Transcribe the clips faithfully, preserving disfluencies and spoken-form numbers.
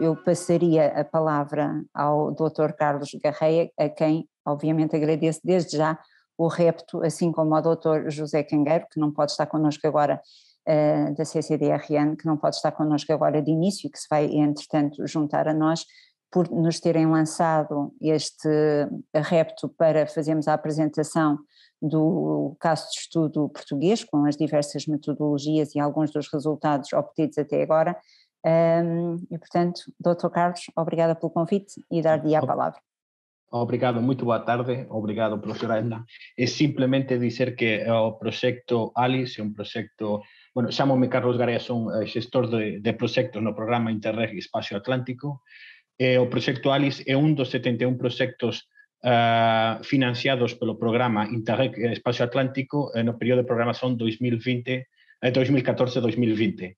eu passaria a palavra ao doutor Carlos García, a quem obviamente agradeço desde já o repto, assim como ao doutor José Cangueiro, que não pode estar connosco agora, uh, da C C D R N, que não pode estar connosco agora de início e que se vai, entretanto, juntar a nós, por nos terem lançado este repto para fazermos a apresentação do caso de estudo português, com as diversas metodologias e alguns dos resultados obtidos até agora. Um, e, portanto, doutor Carlos, obrigada pelo convite e dar-lhe a palavra. Obrigado, muito boa tarde. Obrigado, professora Edna. É simplesmente dizer que o projeto ALICE é um projeto... Bueno, chamo-me Carlos García, sou gestor de, de projetos no programa Interreg Espaço Atlântico. Eh, o proxecto ALICE é um dos setenta e um proxectos uh, financiados pelo programa Interreg Espaço Atlântico eh, no período de programação dois mil e vinte, eh, dois mil e catorze a dois mil e vinte.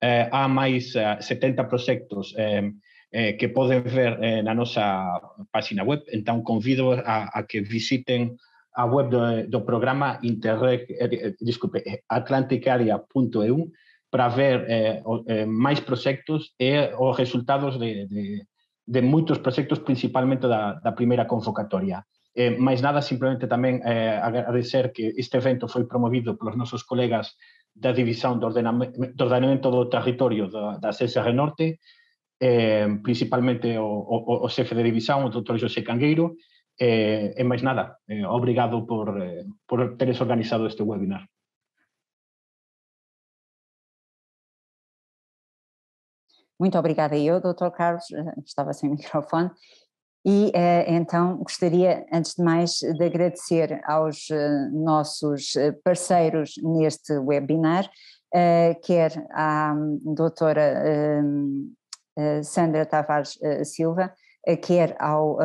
Eh, há mais uh, setenta proxectos eh, eh, que podem ver eh, na nossa página web, então convido a, a que visitem a web do, do programa Interreg, eh, desculpe, atlanticaria ponto e u, para ver eh, o, eh, mais proxectos e os resultados de, de de muitos proxectos, principalmente da, da primeira convocatoria. Eh, mais nada, simplesmente também eh, agradecer que este evento foi promovido pelos nossos colegas da Divisão de Ordenamento do Território da, da C C D R Norte, eh, principalmente o, o, o chefe da Divisão, o doutor José Cangueiro, eh, e mais nada. Eh, obrigado por, eh, por teres organizado este webinar. Muito obrigada eu, doutor Carlos, estava sem microfone, e então gostaria, antes de mais, de agradecer aos nossos parceiros neste webinar, quer à doutora Sandra Tavares Silva, quer ao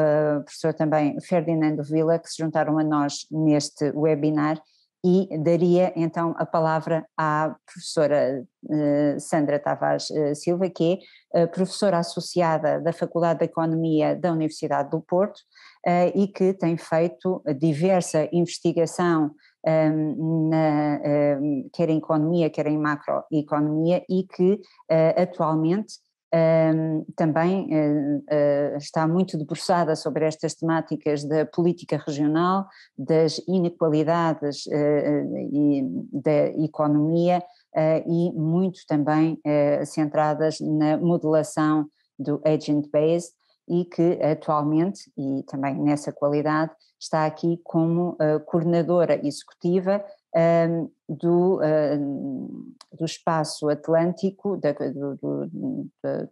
professor também Ferdinando Villa, que se juntaram a nós neste webinar, e daria então a palavra à professora eh, Sandra Tavares eh, Silva, que é eh, professora associada da Faculdade de Economia da Universidade do Porto eh, e que tem feito diversa investigação eh, na, eh, quer em economia, quer em macroeconomia, e que eh, atualmente Um, também uh, uh, está muito debruçada sobre estas temáticas da política regional, das inequalidades uh, e da economia uh, e muito também uh, centradas na modelação do agent base, e que atualmente, e também nessa qualidade, está aqui como uh, coordenadora executiva um, do, uh, do Espaço Atlântico, da, do, do,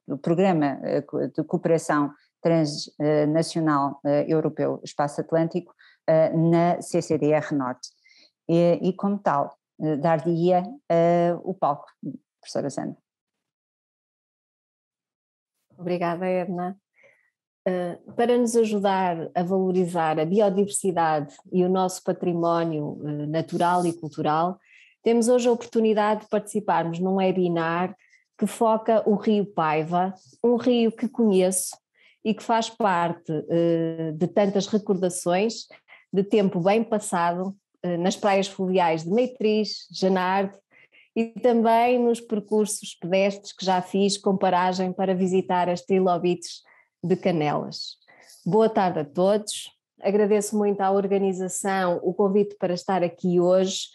do Programa de Cooperação Transnacional uh, Europeu Espaço Atlântico, uh, na C C D R Norte. E, e como tal, uh, dar-lhe uh, o palco, professora Sandra. Obrigada, Edna. Uh, para nos ajudar a valorizar a biodiversidade e o nosso património uh, natural e cultural, temos hoje a oportunidade de participarmos num webinar que foca o Rio Paiva, um rio que conheço e que faz parte uh, de tantas recordações de tempo bem passado uh, nas praias fluviais de Matriz, Janarde, e também nos percursos pedestres que já fiz com paragem para visitar as trilobites de Canelas. Boa tarde a todos, agradeço muito à organização o convite para estar aqui hoje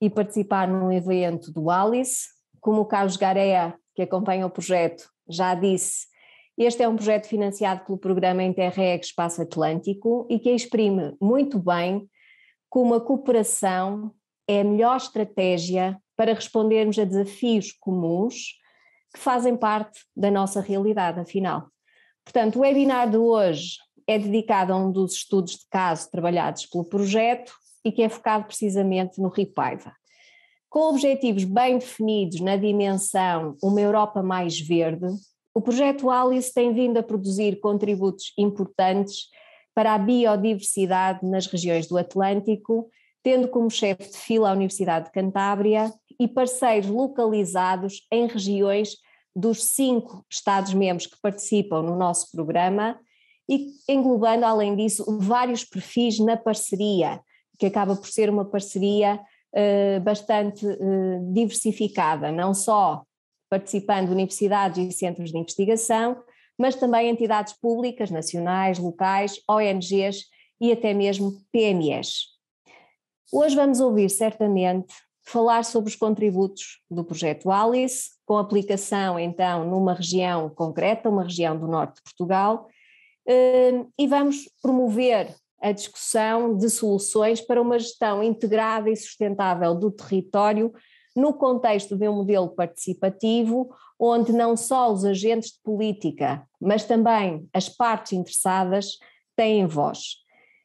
e participar num evento do ALICE. Como o Carlos García, que acompanha o projeto, já disse, este é um projeto financiado pelo programa Interreg Espaço Atlântico e que exprime muito bem como a cooperação é a melhor estratégia para respondermos a desafios comuns que fazem parte da nossa realidade, afinal. Portanto, o webinar de hoje é dedicado a um dos estudos de caso trabalhados pelo projeto e que é focado precisamente no Rio Paiva. Com objetivos bem definidos na dimensão Uma Europa Mais Verde, o projeto ALICE tem vindo a produzir contributos importantes para a biodiversidade nas regiões do Atlântico, tendo como chefe de fila a Universidade de Cantábria e parceiros localizados em regiões dos cinco Estados-membros que participam no nosso programa, e englobando, além disso, vários perfis na parceria, que acaba por ser uma parceria eh, bastante eh, diversificada, não só participando universidades e centros de investigação, mas também entidades públicas, nacionais, locais, O N Gs e até mesmo P M Es. Hoje vamos ouvir certamente falar sobre os contributos do projeto ALICE, com aplicação então numa região concreta, uma região do norte de Portugal, e vamos promover a discussão de soluções para uma gestão integrada e sustentável do território no contexto de um modelo participativo, onde não só os agentes de política, mas também as partes interessadas têm voz.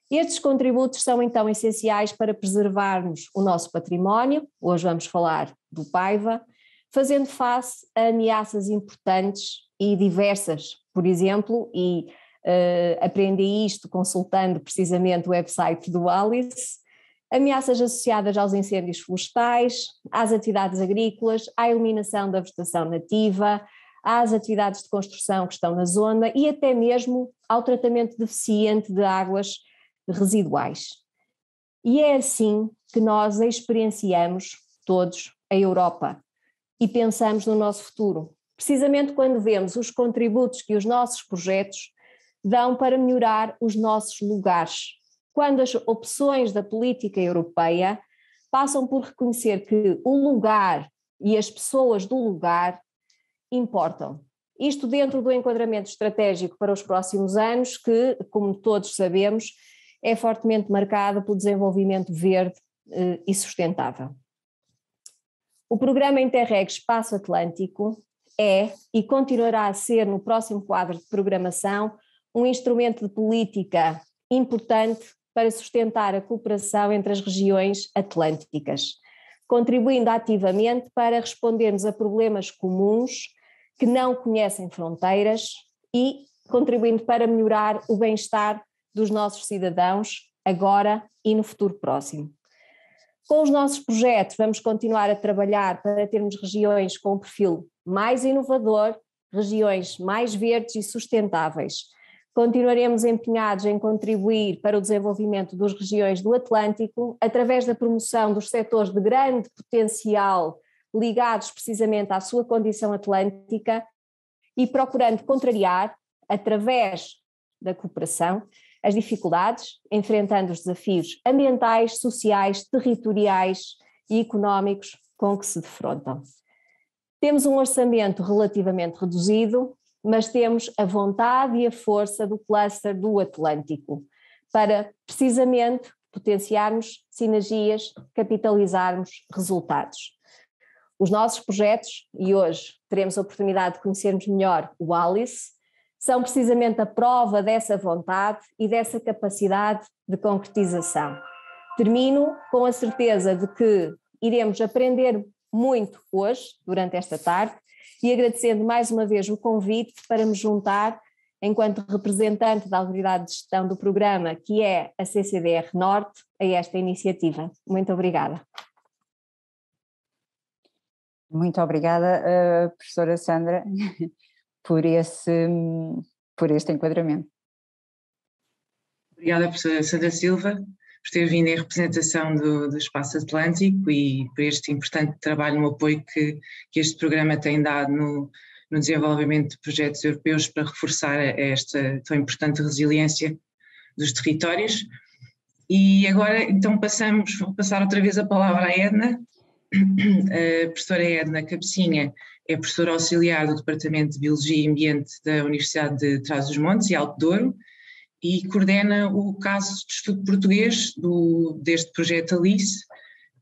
Estes contributos são então essenciais para preservarmos o nosso património, hoje vamos falar do Paiva, fazendo face a ameaças importantes e diversas, por exemplo, e uh, aprendi isto consultando precisamente o website do ALICE, ameaças associadas aos incêndios florestais, às atividades agrícolas, à eliminação da vegetação nativa, às atividades de construção que estão na zona e até mesmo ao tratamento deficiente de águas residuais. E é assim que nós experienciamos todos a Europa e pensamos no nosso futuro, precisamente quando vemos os contributos que os nossos projetos dão para melhorar os nossos lugares, quando as opções da política europeia passam por reconhecer que o lugar e as pessoas do lugar importam. Isto dentro do enquadramento estratégico para os próximos anos que, como todos sabemos, é fortemente marcada pelo desenvolvimento verde eh, e sustentável. O programa Interreg Espaço Atlântico é e continuará a ser no próximo quadro de programação um instrumento de política importante para sustentar a cooperação entre as regiões atlânticas, contribuindo ativamente para respondermos a problemas comuns que não conhecem fronteiras e contribuindo para melhorar o bem-estar dos nossos cidadãos, agora e no futuro próximo. Com os nossos projetos vamos continuar a trabalhar para termos regiões com um perfil mais inovador, regiões mais verdes e sustentáveis. Continuaremos empenhados em contribuir para o desenvolvimento das regiões do Atlântico, através da promoção dos setores de grande potencial ligados precisamente à sua condição atlântica e procurando contrariar, através da cooperação, as dificuldades, enfrentando os desafios ambientais, sociais, territoriais e económicos com que se defrontam. Temos um orçamento relativamente reduzido, mas temos a vontade e a força do cluster do Atlântico para, precisamente, potenciarmos sinergias, capitalizarmos resultados. Os nossos projetos, e hoje teremos a oportunidade de conhecermos melhor o ALICE, são precisamente a prova dessa vontade e dessa capacidade de concretização. Termino com a certeza de que iremos aprender muito hoje, durante esta tarde, e agradecendo mais uma vez o convite para me juntar, enquanto representante da autoridade de gestão do programa, que é a C C D R Norte, a esta iniciativa. Muito obrigada. Muito obrigada, professora Sandra, por esse, por este enquadramento. Obrigada, professora Sandra Silva, por ter vindo em representação do, do Espaço Atlântico e por este importante trabalho no apoio que, que este programa tem dado no, no desenvolvimento de projetos europeus para reforçar esta tão importante resiliência dos territórios. E agora, então, passamos, vou passar outra vez a palavra à Edna. A professora Edna Cabecinha é professora auxiliar do Departamento de Biologia e Ambiente da Universidade de Trás-os-Montes e Alto Douro e coordena o caso de estudo português do, deste projeto ALICE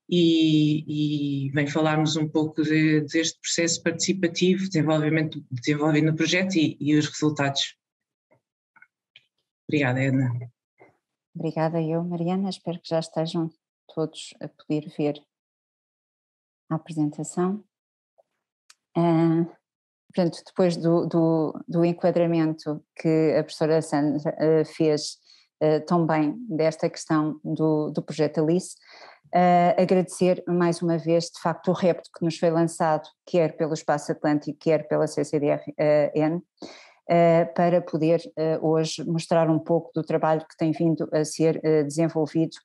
e, e vem falar-nos um pouco de, deste processo participativo desenvolvimento, desenvolvido no projeto e, e os resultados. Obrigada, Edna. Obrigada eu, Mariana, espero que já estejam todos a poder ver a apresentação. Uh, portanto, depois do, do, do enquadramento que a professora Sandra uh, fez uh, tão bem desta questão do, do projeto ALICE, uh, agradecer mais uma vez de facto o repto que nos foi lançado, quer pelo Espaço Atlântico, quer pela C C D R N, uh, para poder uh, hoje mostrar um pouco do trabalho que tem vindo a ser uh, desenvolvido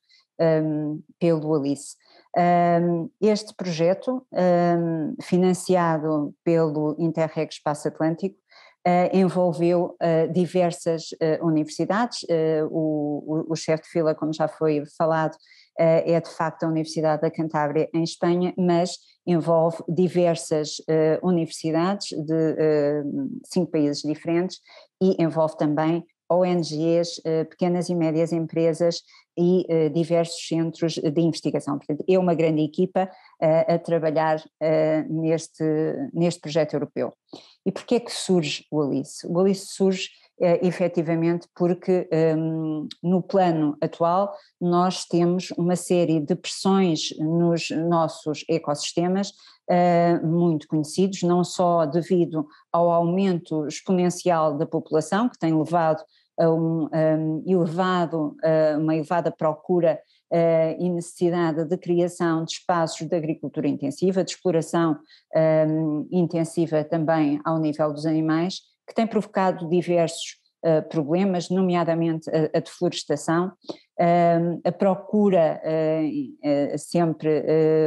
um, pelo ALICE. Este projeto, financiado pelo Interreg Espaço Atlântico, Uh, envolveu uh, diversas uh, universidades. Uh, o, o chefe de fila, como já foi falado, uh, é de facto a Universidade da Cantábria em Espanha, mas envolve diversas uh, universidades de uh, cinco países diferentes e envolve também O N Gs, uh, pequenas e médias empresas e uh, diversos centros de investigação. Portanto, é uma grande equipa uh, a trabalhar uh, neste, neste projeto europeu. E porquê é que surge o ALICE? O ALICE surge eh, efetivamente porque um, no plano atual nós temos uma série de pressões nos nossos ecossistemas uh, muito conhecidos, não só devido ao aumento exponencial da população, que tem levado a um, um, elevado, uh, uma elevada procura Uh, e necessidade de criação de espaços de agricultura intensiva, de exploração um, intensiva também ao nível dos animais, que tem provocado diversos uh, problemas, nomeadamente a, a deflorestação, um, a procura uh, uh, sempre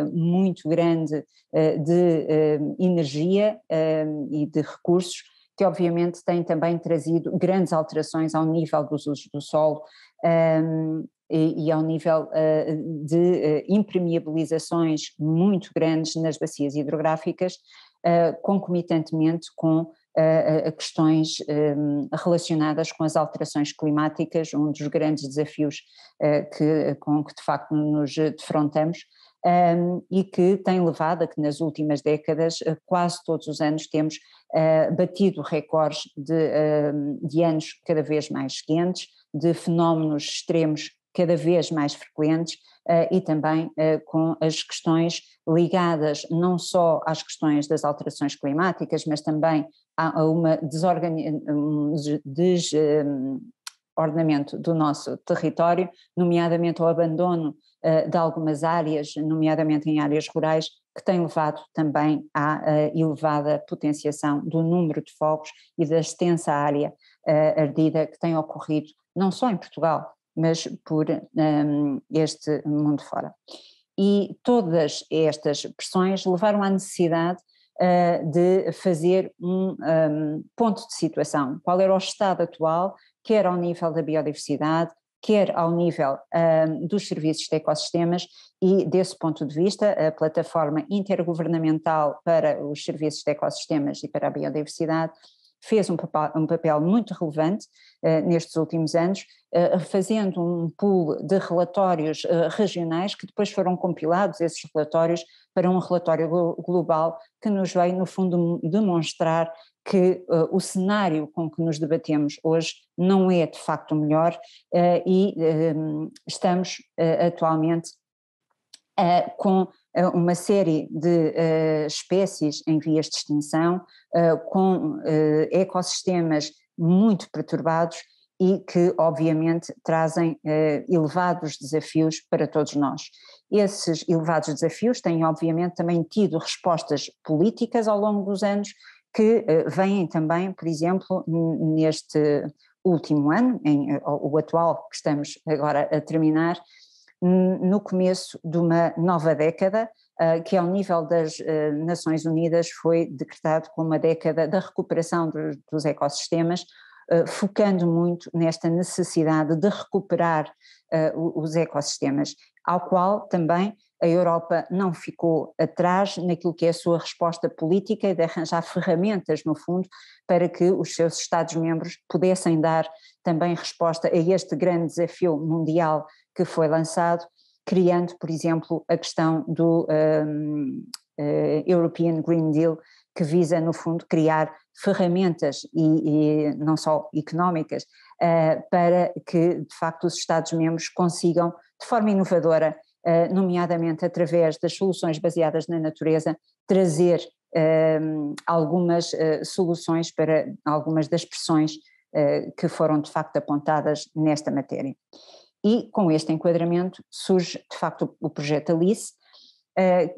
uh, muito grande uh, de uh, energia uh, e de recursos, que obviamente tem também trazido grandes alterações ao nível dos usos do solo, um, E, e ao nível uh, de uh, impermeabilizações muito grandes nas bacias hidrográficas, uh, concomitantemente com uh, a questões um, relacionadas com as alterações climáticas, um dos grandes desafios uh, que, com que de facto nos defrontamos, um, e que tem levado a que nas últimas décadas, uh, quase todos os anos, temos uh, batido recordes de, uh, de anos cada vez mais quentes, de fenómenos extremos cada vez mais frequentes uh, e também uh, com as questões ligadas não só às questões das alterações climáticas, mas também a uma desorgan... des... ordenamento do nosso território, nomeadamente ao abandono uh, de algumas áreas, nomeadamente em áreas rurais, que tem levado também à uh, elevada potenciação do número de fogos e da extensa área uh, ardida que tem ocorrido não só em Portugal, mas por um, este mundo fora. E todas estas pressões levaram à necessidade uh, de fazer um, um ponto de situação, qual era o estado atual, quer ao nível da biodiversidade, quer ao nível um, dos serviços de ecossistemas, e desse ponto de vista a plataforma intergovernamental para os serviços de ecossistemas e para a biodiversidade fez um papel, um papel muito relevante uh, nestes últimos anos, uh, fazendo um pool de relatórios uh, regionais, que depois foram compilados, esses relatórios, para um relatório global que nos vai, no fundo, demonstrar que uh, o cenário com que nos debatemos hoje não é de facto o melhor uh, e um, estamos uh, atualmente uh, com uma série de uh, espécies em vias de extinção, uh, com uh, ecossistemas muito perturbados e que obviamente trazem uh, elevados desafios para todos nós. Esses elevados desafios têm obviamente também tido respostas políticas ao longo dos anos, que uh, vêm também, por exemplo, neste último ano, em, uh, o atual que estamos agora a terminar, no começo de uma nova década, uh, que ao nível das uh, Nações Unidas foi decretado como a década da recuperação dos, dos ecossistemas, uh, focando muito nesta necessidade de recuperar uh, os ecossistemas, ao qual também a Europa não ficou atrás naquilo que é a sua resposta política e de arranjar ferramentas, no fundo, para que os seus Estados-membros pudessem dar também resposta a este grande desafio mundial que foi lançado, criando, por exemplo, a questão do um, uh, European Green Deal, que visa, no fundo, criar ferramentas, e, e não só económicas, uh, para que, de facto, os Estados-membros consigam, de forma inovadora, uh, nomeadamente através das soluções baseadas na natureza, trazer uh, algumas uh, soluções para algumas das pressões uh, que foram, de facto, apontadas nesta matéria. E com este enquadramento surge de facto o projeto ALICE,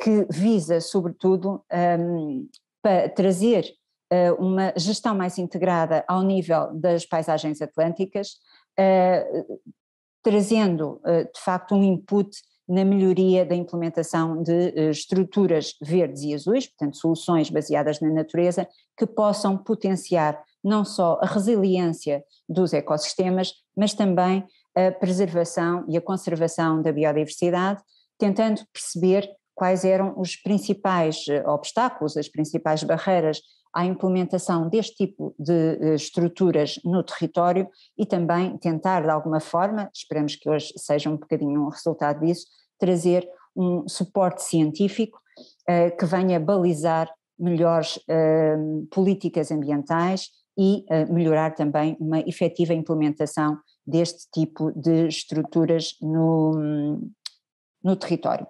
que visa sobretudo para trazer uma gestão mais integrada ao nível das paisagens atlânticas, trazendo de facto um input na melhoria da implementação de estruturas verdes e azuis, portanto soluções baseadas na natureza que possam potenciar não só a resiliência dos ecossistemas, mas também a preservação e a conservação da biodiversidade, tentando perceber quais eram os principais obstáculos, as principais barreiras à implementação deste tipo de estruturas no território e também tentar, de alguma forma, esperamos que hoje seja um bocadinho um resultado disso, trazer um suporte científico eh, que venha balizar melhores eh, políticas ambientais e eh, melhorar também uma efetiva implementação deste tipo de estruturas no, no território.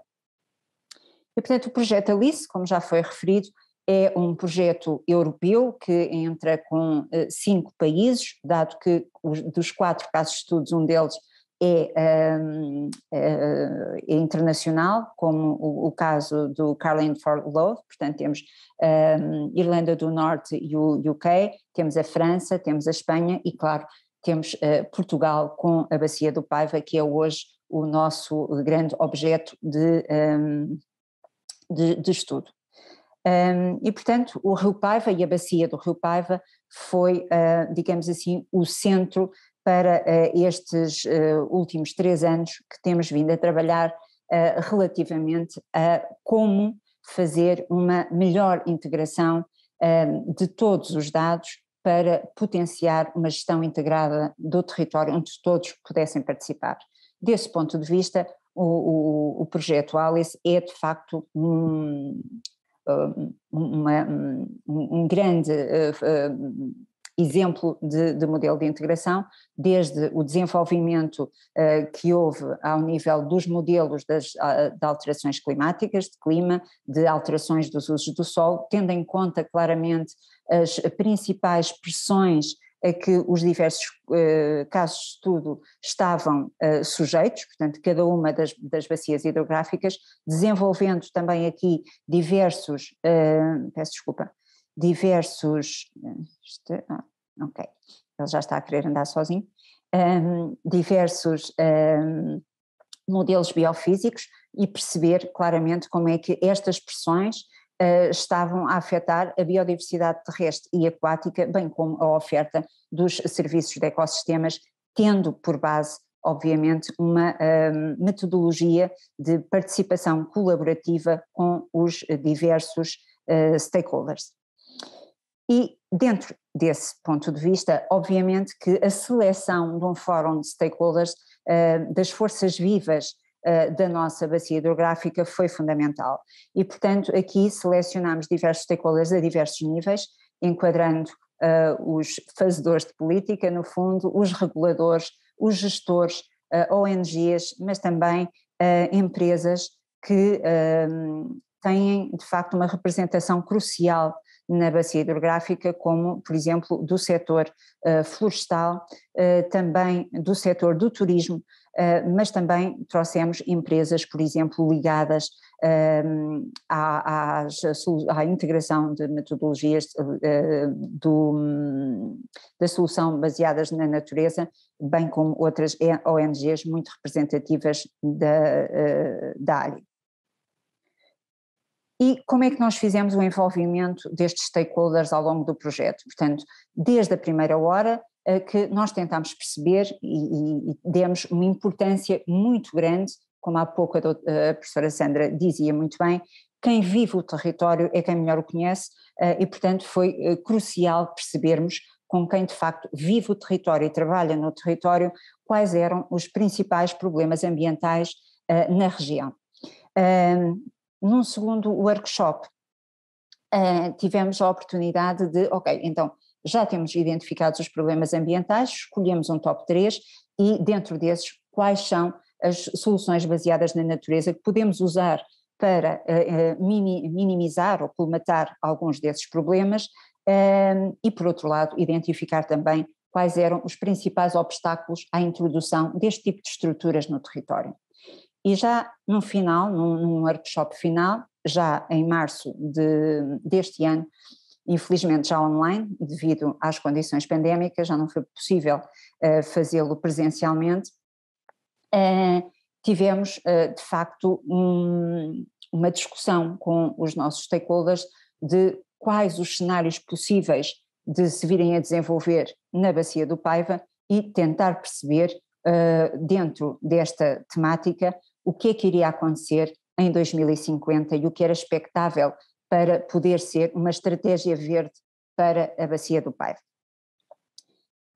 E, portanto, o projeto ALICE, como já foi referido, é um projeto europeu que entra com eh, cinco países, dado que os, dos quatro casos de estudos, um deles é, um, é, é internacional, como o, o caso do Carlingford Lough. Portanto temos um, Irlanda do Norte e o U K, temos a França, temos a Espanha e, claro, temos uh, Portugal com a Bacia do Paiva, que é hoje o nosso grande objeto de, um, de, de estudo. Um, e, portanto, o Rio Paiva e a bacia do Rio Paiva foi, uh, digamos assim, o centro para uh, estes uh, últimos três anos que temos vindo a trabalhar uh, relativamente a como fazer uma melhor integração uh, de todos os dados para potenciar uma gestão integrada do território onde todos pudessem participar. Desse ponto de vista, o, o, o projeto ALICE é, de facto, um... Uma, um grande uh, uh, exemplo de, de modelo de integração, desde o desenvolvimento uh, que houve ao nível dos modelos das, uh, de alterações climáticas, de clima, de alterações dos usos do solo, tendo em conta claramente as principais pressões a que os diversos uh, casos de estudo estavam uh, sujeitos, portanto cada uma das, das bacias hidrográficas, desenvolvendo também aqui diversos, uh, peço desculpa, diversos, este, ah, ok, ele já está a querer andar sozinho, um, diversos um, modelos biofísicos e perceber claramente como é que estas pressões Uh, estavam a afetar a biodiversidade terrestre e aquática, bem como a oferta dos serviços de ecossistemas, tendo por base, obviamente, uma uh, metodologia de participação colaborativa com os diversos uh, stakeholders. E dentro desse ponto de vista, obviamente que a seleção de um fórum de stakeholders uh, das forças vivas da nossa bacia hidrográfica foi fundamental e, portanto, aqui selecionámos diversos stakeholders a diversos níveis, enquadrando uh, os fazedores de política, no fundo, os reguladores, os gestores, uh, O N Gs, mas também uh, empresas que uh, têm, de facto, uma representação crucial na bacia hidrográfica, como, por exemplo, do setor uh, florestal, uh, também do setor do turismo, Uh, mas também trouxemos empresas, por exemplo, ligadas uh, à, às, à integração de metodologias uh, do, da solução baseadas na natureza, bem como outras O N Gs muito representativas da, uh, da área. E como é que nós fizemos o envolvimento destes stakeholders ao longo do projeto? Portanto, desde a primeira hora, que nós tentámos perceber e, e demos uma importância muito grande, como há pouco a, do, a professora Sandra dizia muito bem, quem vive o território é quem melhor o conhece e, portanto, foi crucial percebermos com quem de facto vive o território e trabalha no território quais eram os principais problemas ambientais uh, na região. Um, num segundo workshop uh, tivemos a oportunidade de, ok, então já temos identificados os problemas ambientais, escolhemos um top três e dentro desses quais são as soluções baseadas na natureza que podemos usar para uh, minimizar ou colmatar alguns desses problemas uh, e, por outro lado, identificar também quais eram os principais obstáculos à introdução deste tipo de estruturas no território. E já no final, num, num workshop final, já em março de, deste ano, infelizmente já online, devido às condições pandémicas, já não foi possível uh, fazê-lo presencialmente, uh, tivemos uh, de facto um, uma discussão com os nossos stakeholders de quais os cenários possíveis de se virem a desenvolver na Bacia do Paiva e tentar perceber uh, dentro desta temática o que é que iria acontecer em dois mil e cinquenta e o que era expectável para poder ser uma estratégia verde para a Bacia do Paiva.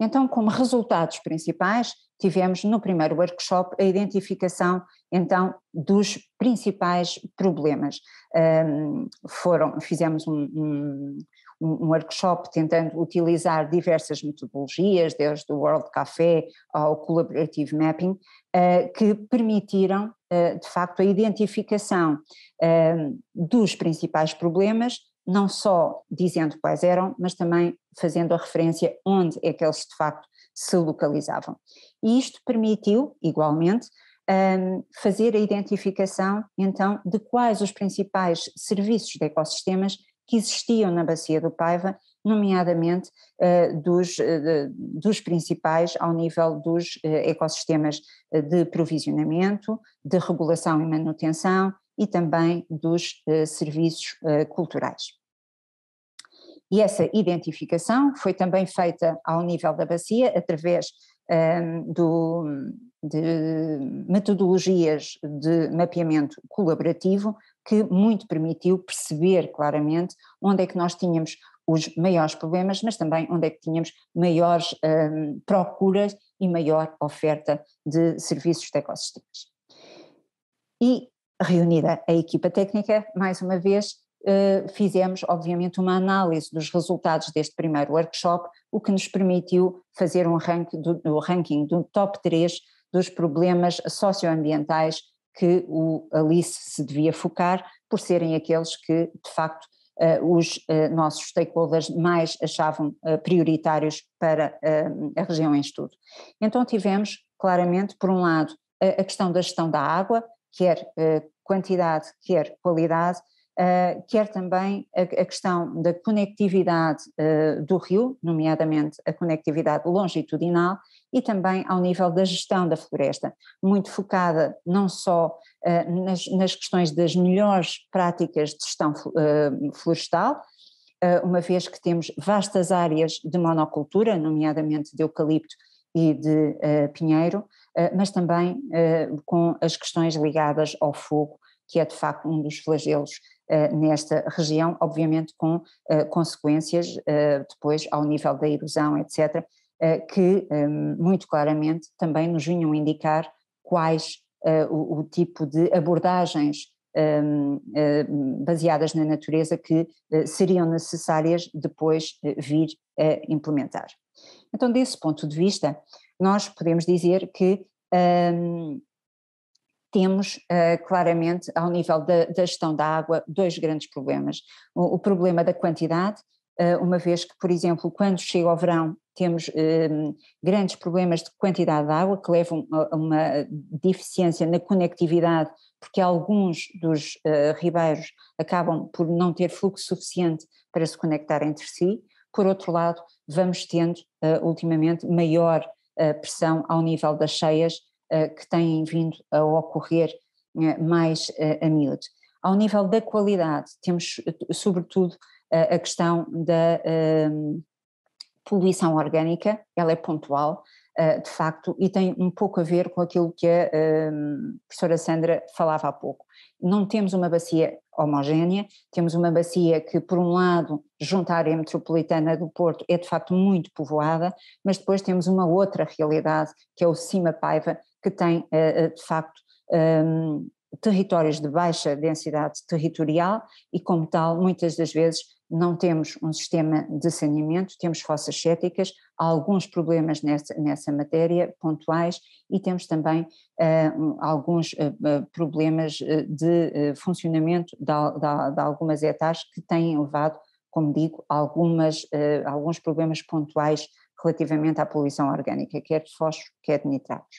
Então, como resultados principais, tivemos no primeiro workshop a identificação, então, dos principais problemas. Um, foram, fizemos um, um, um workshop tentando utilizar diversas metodologias, desde o World Café ao Collaborative Mapping, uh, que permitiram, uh, de facto, a identificação uh, dos principais problemas, não só dizendo quais eram, mas também fazendo a referência onde é que eles de facto se localizavam. E isto permitiu, igualmente, fazer a identificação então de quais os principais serviços de ecossistemas que existiam na Bacia do Paiva, nomeadamente dos, dos principais ao nível dos ecossistemas de provisionamento, de regulação e manutenção, e também dos uh, serviços uh, culturais. E essa identificação foi também feita ao nível da bacia através um, do, de metodologias de mapeamento colaborativo, que muito permitiu perceber claramente onde é que nós tínhamos os maiores problemas, mas também onde é que tínhamos maiores um, procuras e maior oferta de serviços de ecossistemas. E reunida a equipa técnica, mais uma vez, fizemos obviamente uma análise dos resultados deste primeiro workshop, o que nos permitiu fazer um rank do, o ranking do top três dos problemas socioambientais que o ALICE se devia focar, por serem aqueles que, de facto, os nossos stakeholders mais achavam prioritários para a região em estudo. Então tivemos, claramente, por um lado, a questão da gestão da água, quer eh, quantidade, quer qualidade, eh, quer também a, a questão da conectividade eh, do rio, nomeadamente a conectividade longitudinal, e também ao nível da gestão da floresta, muito focada não só eh, nas, nas questões das melhores práticas de gestão eh, florestal, eh, uma vez que temos vastas áreas de monocultura, nomeadamente de eucalipto e de eh, pinheiro, mas também uh, com as questões ligadas ao fogo, que é de facto um dos flagelos uh, nesta região, obviamente com uh, consequências uh, depois ao nível da erosão, etcétera, uh, que um, muito claramente também nos vinham indicar quais uh, o, o tipo de abordagens um, uh, baseadas na natureza que uh, seriam necessárias depois uh, vir a implementar. Então, desse ponto de vista, nós podemos dizer que um, temos uh, claramente, ao nível da, da gestão da água, dois grandes problemas. O, o problema da quantidade, uh, uma vez que, por exemplo, quando chega o verão, temos um, grandes problemas de quantidade de água que levam a uma deficiência na conectividade, porque alguns dos uh, ribeiros acabam por não ter fluxo suficiente para se conectar entre si. Por outro lado, vamos tendo, uh, ultimamente, maior pressão ao nível das cheias que têm vindo a ocorrer mais a miúdo. Ao nível da qualidade, temos sobretudo a questão da poluição orgânica, ela é pontual, de facto, e tem um pouco a ver com aquilo que a professora Sandra falava há pouco. Não temos uma bacia homogénea, temos uma bacia que, por um lado, junto à área metropolitana do Porto, é de facto muito povoada, mas depois temos uma outra realidade, que é o Cima Paiva, que tem de facto territórios de baixa densidade territorial e, como tal, muitas das vezes não temos um sistema de saneamento, temos fossas céticas, há alguns problemas nessa, nessa matéria, pontuais, e temos também uh, alguns uh, problemas de uh, funcionamento de, de, de algumas etas que têm levado, como digo, algumas, uh, alguns problemas pontuais relativamente à poluição orgânica, quer de fósforo, quer de nitratos.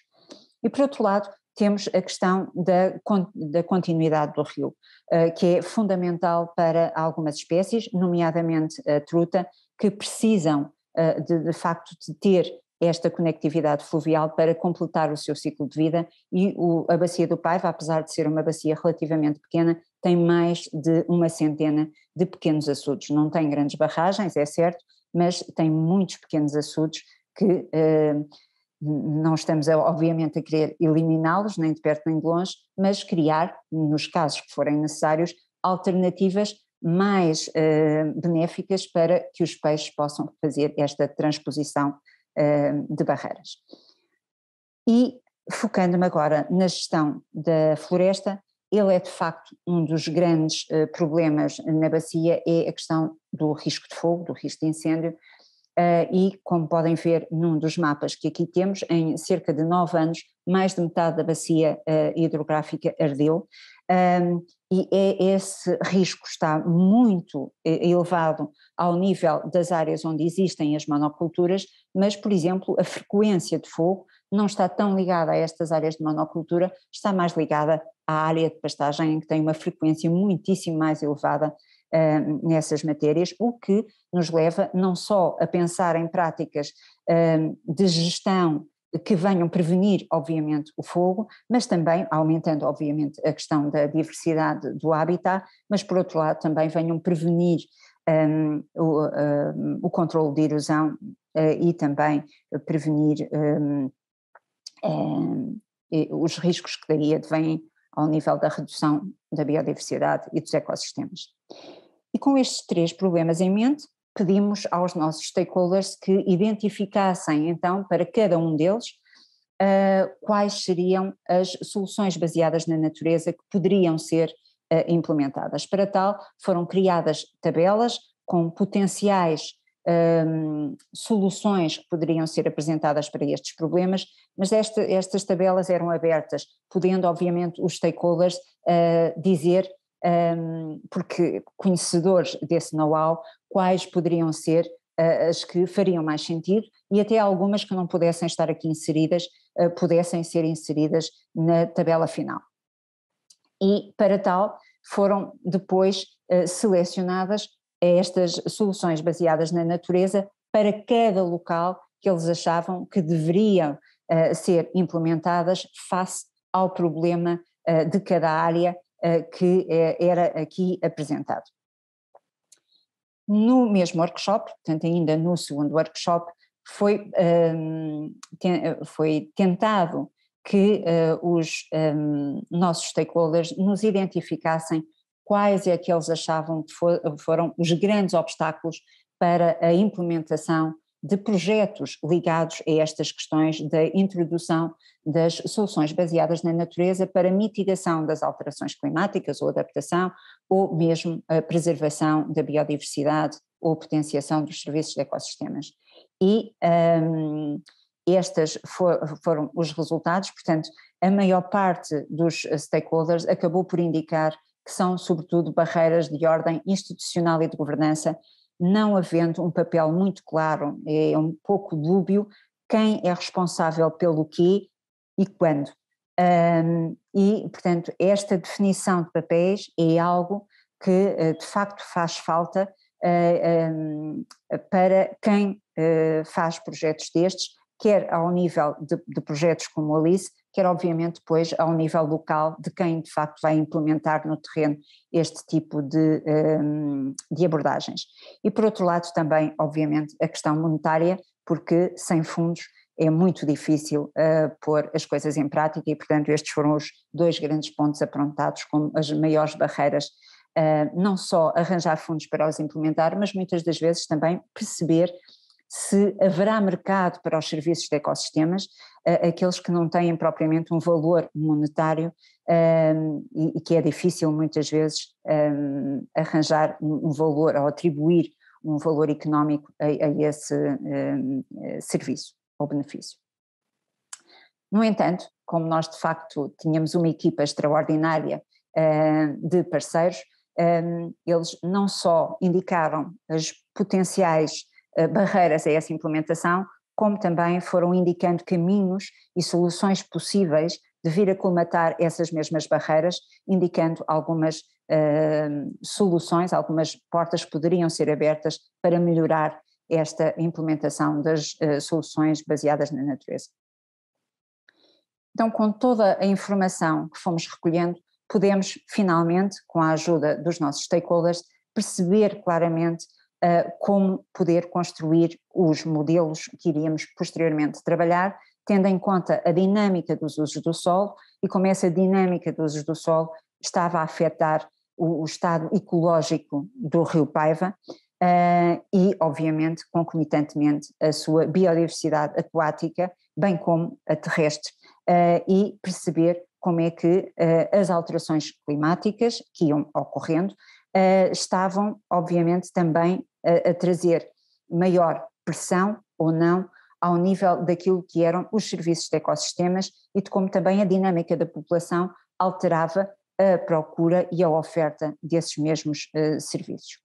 E, por outro lado, temos a questão da, da continuidade do rio, que é fundamental para algumas espécies, nomeadamente a truta, que precisam de, de facto de ter esta conectividade fluvial para completar o seu ciclo de vida, e o, a Bacia do Paiva, apesar de ser uma bacia relativamente pequena, tem mais de uma centena de pequenos açudes. Não tem grandes barragens, é certo, mas tem muitos pequenos açudes que eh, não estamos obviamente a querer eliminá-los, nem de perto nem de longe, mas criar, nos casos que forem necessários, alternativas mais eh, benéficas para que os peixes possam fazer esta transposição eh, de barreiras. E focando-me agora na gestão da floresta, ele é de facto um dos grandes eh, problemas na bacia, é a questão do risco de fogo, do risco de incêndio, eh, e como podem ver num dos mapas que aqui temos, em cerca de nove anos, mais de metade da bacia eh, hidrográfica ardeu, eh, e é esse risco está muito eh, elevado ao nível das áreas onde existem as monoculturas, mas, por exemplo, a frequência de fogo não está tão ligada a estas áreas de monocultura, está mais ligada à área de pastagem, que tem uma frequência muitíssimo mais elevada uh, nessas matérias, o que nos leva não só a pensar em práticas uh, de gestão que venham prevenir, obviamente, o fogo, mas também aumentando, obviamente, a questão da diversidade do habitat, mas, por outro lado, também venham prevenir um, o, um, o controlo de erosão uh, e também prevenir um, um, os riscos que daí advêm ao nível da redução da biodiversidade e dos ecossistemas. E com estes três problemas em mente, pedimos aos nossos stakeholders que identificassem então para cada um deles uh, quais seriam as soluções baseadas na natureza que poderiam ser uh, implementadas. Para tal, foram criadas tabelas com potenciais Um, soluções que poderiam ser apresentadas para estes problemas, mas esta, estas tabelas eram abertas, podendo obviamente os stakeholders uh, dizer, um, porque conhecedores desse know-how, quais poderiam ser uh, as que fariam mais sentido e até algumas que não pudessem estar aqui inseridas, uh, pudessem ser inseridas na tabela final. E para tal foram depois uh, selecionadas estas soluções baseadas na natureza para cada local que eles achavam que deveriam uh, ser implementadas face ao problema uh, de cada área uh, que uh, era aqui apresentado. No mesmo workshop, portanto ainda no segundo workshop, foi, um, ten, foi tentado que uh, os um, nossos stakeholders nos identificassem quais é que eles achavam que foram os grandes obstáculos para a implementação de projetos ligados a estas questões da introdução das soluções baseadas na natureza para mitigação das alterações climáticas ou adaptação, ou mesmo a preservação da biodiversidade ou potenciação dos serviços de ecossistemas. E um, estes for, foram os resultados, portanto, a maior parte dos stakeholders acabou por indicar que são sobretudo barreiras de ordem institucional e de governança, não havendo um papel muito claro, é um pouco dúbio quem é responsável pelo quê e quando. Um, e, portanto, esta definição de papéis é algo que de facto faz falta uh, um, para quem uh, faz projetos destes, quer ao nível de, de projetos como a ALICE, quer obviamente depois ao nível local de quem de facto vai implementar no terreno este tipo de, de abordagens. E por outro lado também obviamente a questão monetária, porque sem fundos é muito difícil uh, pôr as coisas em prática e portanto estes foram os dois grandes pontos aprontados como as maiores barreiras, uh, não só arranjar fundos para os implementar, mas muitas das vezes também perceber se haverá mercado para os serviços de ecossistemas, aqueles que não têm propriamente um valor monetário um, e que é difícil muitas vezes um, arranjar um valor ou atribuir um valor económico a, a esse um, serviço ou benefício. No entanto, como nós de facto tínhamos uma equipa extraordinária um, de parceiros, um, eles não só indicaram as potenciais barreiras a essa implementação, como também foram indicando caminhos e soluções possíveis de vir a colmatar essas mesmas barreiras, indicando algumas uh, soluções, algumas portas poderiam ser abertas para melhorar esta implementação das uh, soluções baseadas na natureza. Então, com toda a informação que fomos recolhendo, podemos finalmente, com a ajuda dos nossos stakeholders, perceber claramente uh, como poder construir os modelos que iríamos posteriormente trabalhar, tendo em conta a dinâmica dos usos do solo e como essa dinâmica dos usos do solo estava a afetar o, o estado ecológico do Rio Paiva uh, e, obviamente, concomitantemente, a sua biodiversidade aquática, bem como a terrestre, uh, e perceber como é que uh, as alterações climáticas que iam ocorrendo uh, estavam, obviamente, também a, a trazer maior pressão ou não ao nível daquilo que eram os serviços de ecossistemas e de como também a dinâmica da população alterava a procura e a oferta desses mesmos uh, serviços.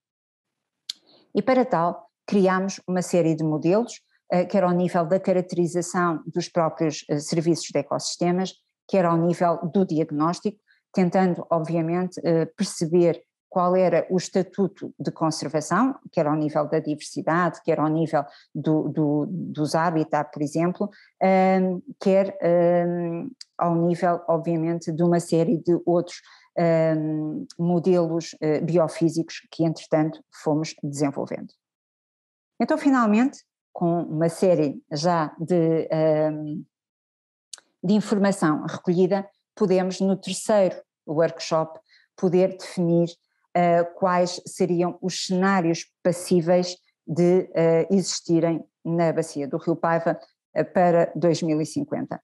E para tal, criámos uma série de modelos, uh, quer ao nível da caracterização dos próprios uh, serviços de ecossistemas, quer ao nível do diagnóstico, tentando, obviamente, uh, perceber qual era o estatuto de conservação, quer ao nível da diversidade, quer ao nível do, do, dos hábitats, por exemplo, um, quer um, ao nível, obviamente, de uma série de outros um, modelos uh, biofísicos que, entretanto, fomos desenvolvendo. Então, finalmente, com uma série já de, um, de informação recolhida, podemos, no terceiro workshop, poder definir Uh, quais seriam os cenários passíveis de uh, existirem na bacia do Rio Paiva uh, para dois mil e cinquenta.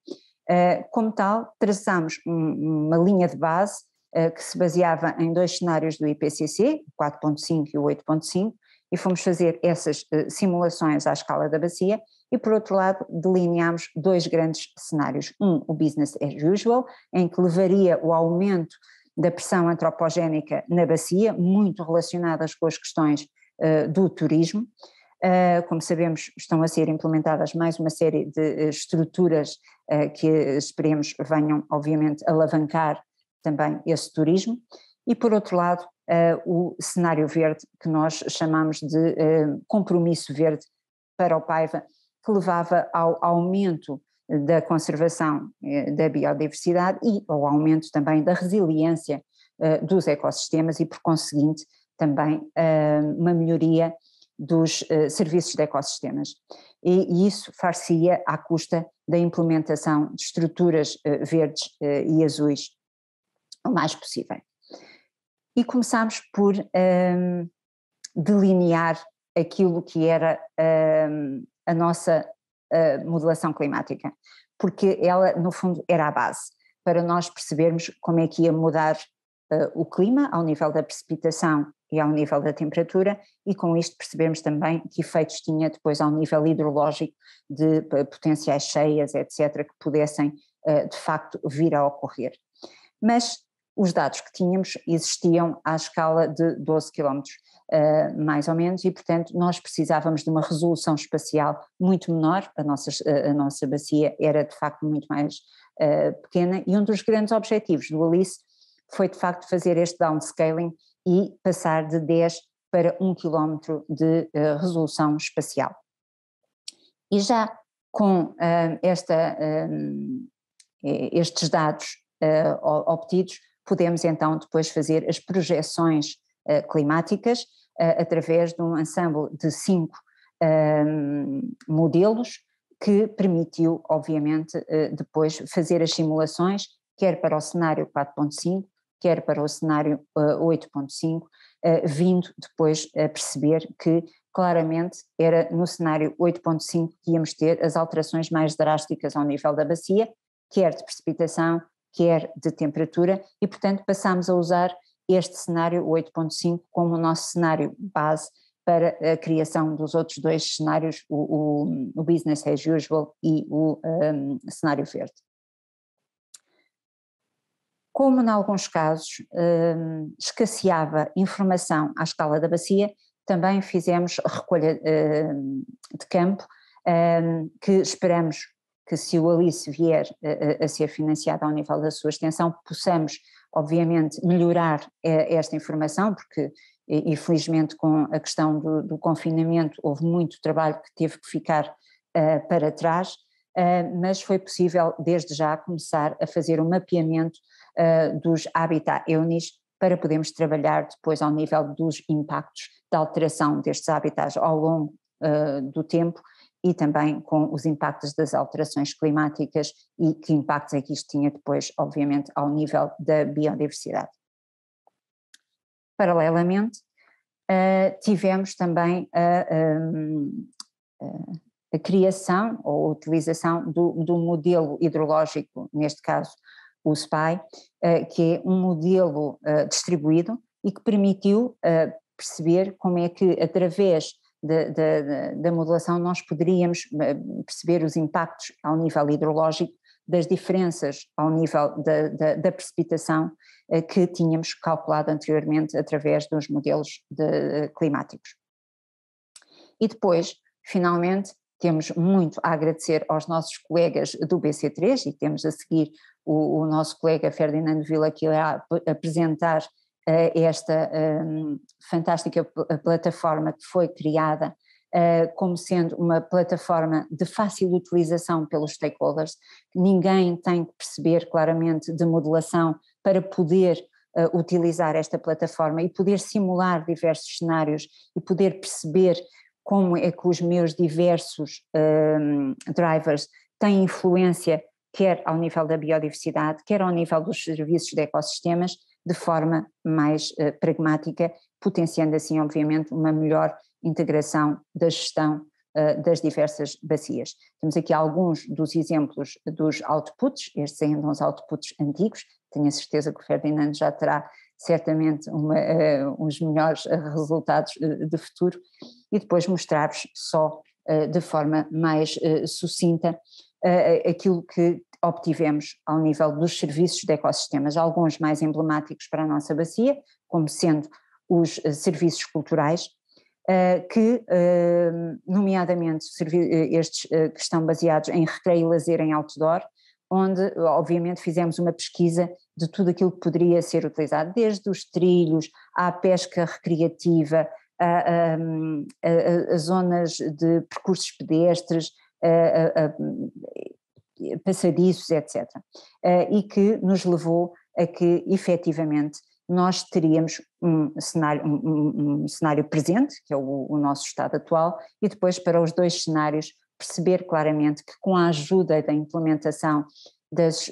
Uh, como tal, traçámos um, uma linha de base uh, que se baseava em dois cenários do I P C C, o quatro ponto cinco e o oito ponto cinco, e fomos fazer essas uh, simulações à escala da bacia, e por outro lado delineámos dois grandes cenários, um, o business as usual, em que levaria o aumento da pressão antropogénica na bacia, muito relacionadas com as questões uh, do turismo. Uh, como sabemos, estão a ser implementadas mais uma série de uh, estruturas uh, que esperemos venham, obviamente, alavancar também esse turismo. E, por outro lado, uh, o cenário verde, que nós chamamos de uh, compromisso verde para o Paiva, que levava ao aumento da conservação da biodiversidade e ao aumento também da resiliência uh, dos ecossistemas e, por conseguinte, também uh, uma melhoria dos uh, serviços de ecossistemas. E, e isso far-se-ia à custa da implementação de estruturas uh, verdes uh, e azuis o mais possível. E começámos por um, delinear aquilo que era um, a nossa Uh, modelação climática, porque ela, no fundo, era a base para nós percebermos como é que ia mudar uh, o clima ao nível da precipitação e ao nível da temperatura, e com isto percebemos também que efeitos tinha depois ao nível hidrológico de uh, potenciais cheias, etcétera, que pudessem uh, de facto vir a ocorrer. Mas os dados que tínhamos existiam à escala de doze quilómetros. Uh, mais ou menos, e portanto nós precisávamos de uma resolução espacial muito menor, a nossa, a nossa bacia era de facto muito mais uh, pequena, e um dos grandes objetivos do ALICE foi de facto fazer este downscaling e passar de dez para um quilómetro de uh, resolução espacial. E já com uh, esta, uh, estes dados uh, obtidos, podemos então depois fazer as projeções uh, climáticas, através de um ensemble de cinco um, modelos que permitiu, obviamente, depois fazer as simulações, quer para o cenário quatro ponto cinco, quer para o cenário oito ponto cinco, vindo depois a perceber que claramente era no cenário oito ponto cinco que íamos ter as alterações mais drásticas ao nível da bacia, quer de precipitação, quer de temperatura, e portanto passámos a usar este cenário oito ponto cinco como o nosso cenário base para a criação dos outros dois cenários, o, o, o business as usual e o um, cenário verde. Como em alguns casos um, escasseava informação à escala da bacia, também fizemos recolha um, de campo, um, que esperamos que, se o ALICE vier a, a ser financiado ao nível da sua extensão, possamos obviamente melhorar esta informação, porque infelizmente com a questão do, do confinamento houve muito trabalho que teve que ficar uh, para trás, uh, mas foi possível desde já começar a fazer um mapeamento uh, dos habitat EUNIS para podermos trabalhar depois ao nível dos impactos da alteração destes hábitats ao longo uh, do tempo e também com os impactos das alterações climáticas e que impactos é que isto tinha depois, obviamente, ao nível da biodiversidade. Paralelamente, uh, tivemos também a, a, a criação ou a utilização do, do modelo hidrológico, neste caso o S P A I, uh, que é um modelo uh, distribuído e que permitiu uh, perceber como é que, através da modelação, nós poderíamos perceber os impactos ao nível hidrológico das diferenças ao nível da, da, da precipitação que tínhamos calculado anteriormente através dos modelos de, climáticos. E depois, finalmente, temos muito a agradecer aos nossos colegas do B C três e temos a seguir o, o nosso colega Ferdinando Villa, que irá apresentar esta um, fantástica plataforma que foi criada uh, como sendo uma plataforma de fácil utilização pelos stakeholders. Ninguém tem que perceber claramente de modelação para poder uh, utilizar esta plataforma e poder simular diversos cenários e poder perceber como é que os meus diversos um, drivers têm influência quer ao nível da biodiversidade, quer ao nível dos serviços de ecossistemas, de forma mais uh, pragmática, potenciando assim, obviamente, uma melhor integração da gestão uh, das diversas bacias. Temos aqui alguns dos exemplos dos outputs, estes ainda uns outputs antigos, tenho a certeza que o Ferdinando já terá certamente uma, uh, uns melhores resultados uh, de futuro, e depois mostrar-vos só uh, de forma mais uh, sucinta uh, aquilo que obtivemos ao nível dos serviços de ecossistemas, alguns mais emblemáticos para a nossa bacia, como sendo os serviços culturais, que nomeadamente estes que estão baseados em recreio e lazer em Alto Douro, onde obviamente fizemos uma pesquisa de tudo aquilo que poderia ser utilizado, desde os trilhos à pesca recreativa, a, a, a, a zonas de percursos pedestres, a, a, a, passadiços, etcétera, e que nos levou a que efetivamente nós teríamos um cenário, um, um cenário presente, que é o, o nosso estado atual, e depois para os dois cenários perceber claramente que, com a ajuda da implementação das,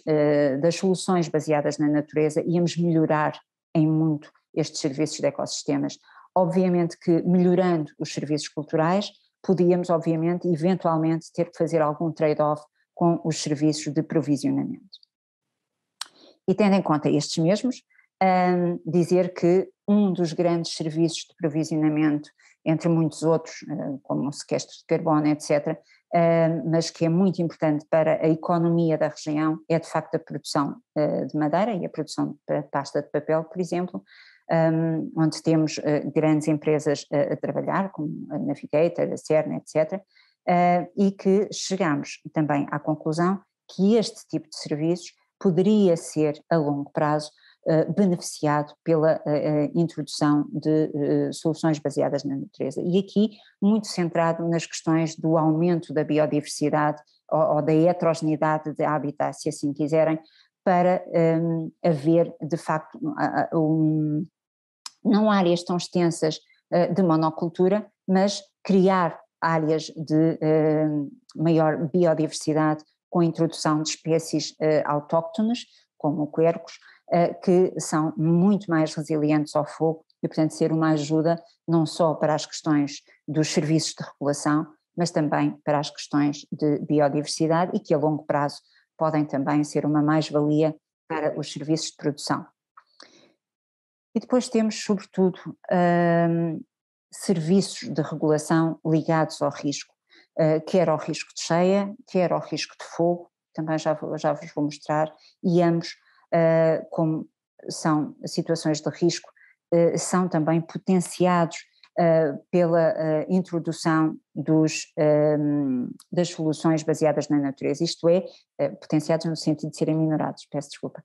das soluções baseadas na natureza, íamos melhorar em muito estes serviços de ecossistemas. Obviamente que, melhorando os serviços culturais, podíamos obviamente eventualmente ter que fazer algum trade-off com os serviços de provisionamento. E tendo em conta estes mesmos, um, dizer que um dos grandes serviços de provisionamento, entre muitos outros, como o sequestro de carbono, etcétera, um, mas que é muito importante para a economia da região, é de facto a produção uh, de madeira e a produção de pasta de papel, por exemplo, um, onde temos uh, grandes empresas a, a trabalhar, como a Navigator, a CERN, etcétera, Uh, e que chegamos também à conclusão que este tipo de serviços poderia ser, a longo prazo, uh, beneficiado pela uh, introdução de uh, soluções baseadas na natureza. E aqui muito centrado nas questões do aumento da biodiversidade ou, ou da heterogeneidade de habitat, se assim quiserem, para um, haver, de facto, um, não áreas tão extensas uh, de monocultura, mas criar áreas de eh, maior biodiversidade com a introdução de espécies eh, autóctones, como o Quercus, eh, que são muito mais resilientes ao fogo e, portanto, ser uma ajuda não só para as questões dos serviços de regulação, mas também para as questões de biodiversidade e que, a longo prazo, podem também ser uma mais-valia para os serviços de produção. E depois temos, sobretudo, eh, serviços de regulação ligados ao risco, quer ao risco de cheia, quer ao risco de fogo, também já, vou, já vos vou mostrar, e ambos, como são situações de risco, são também potenciados pela introdução dos, das soluções baseadas na natureza, isto é, potenciados no sentido de serem minorados, peço desculpa,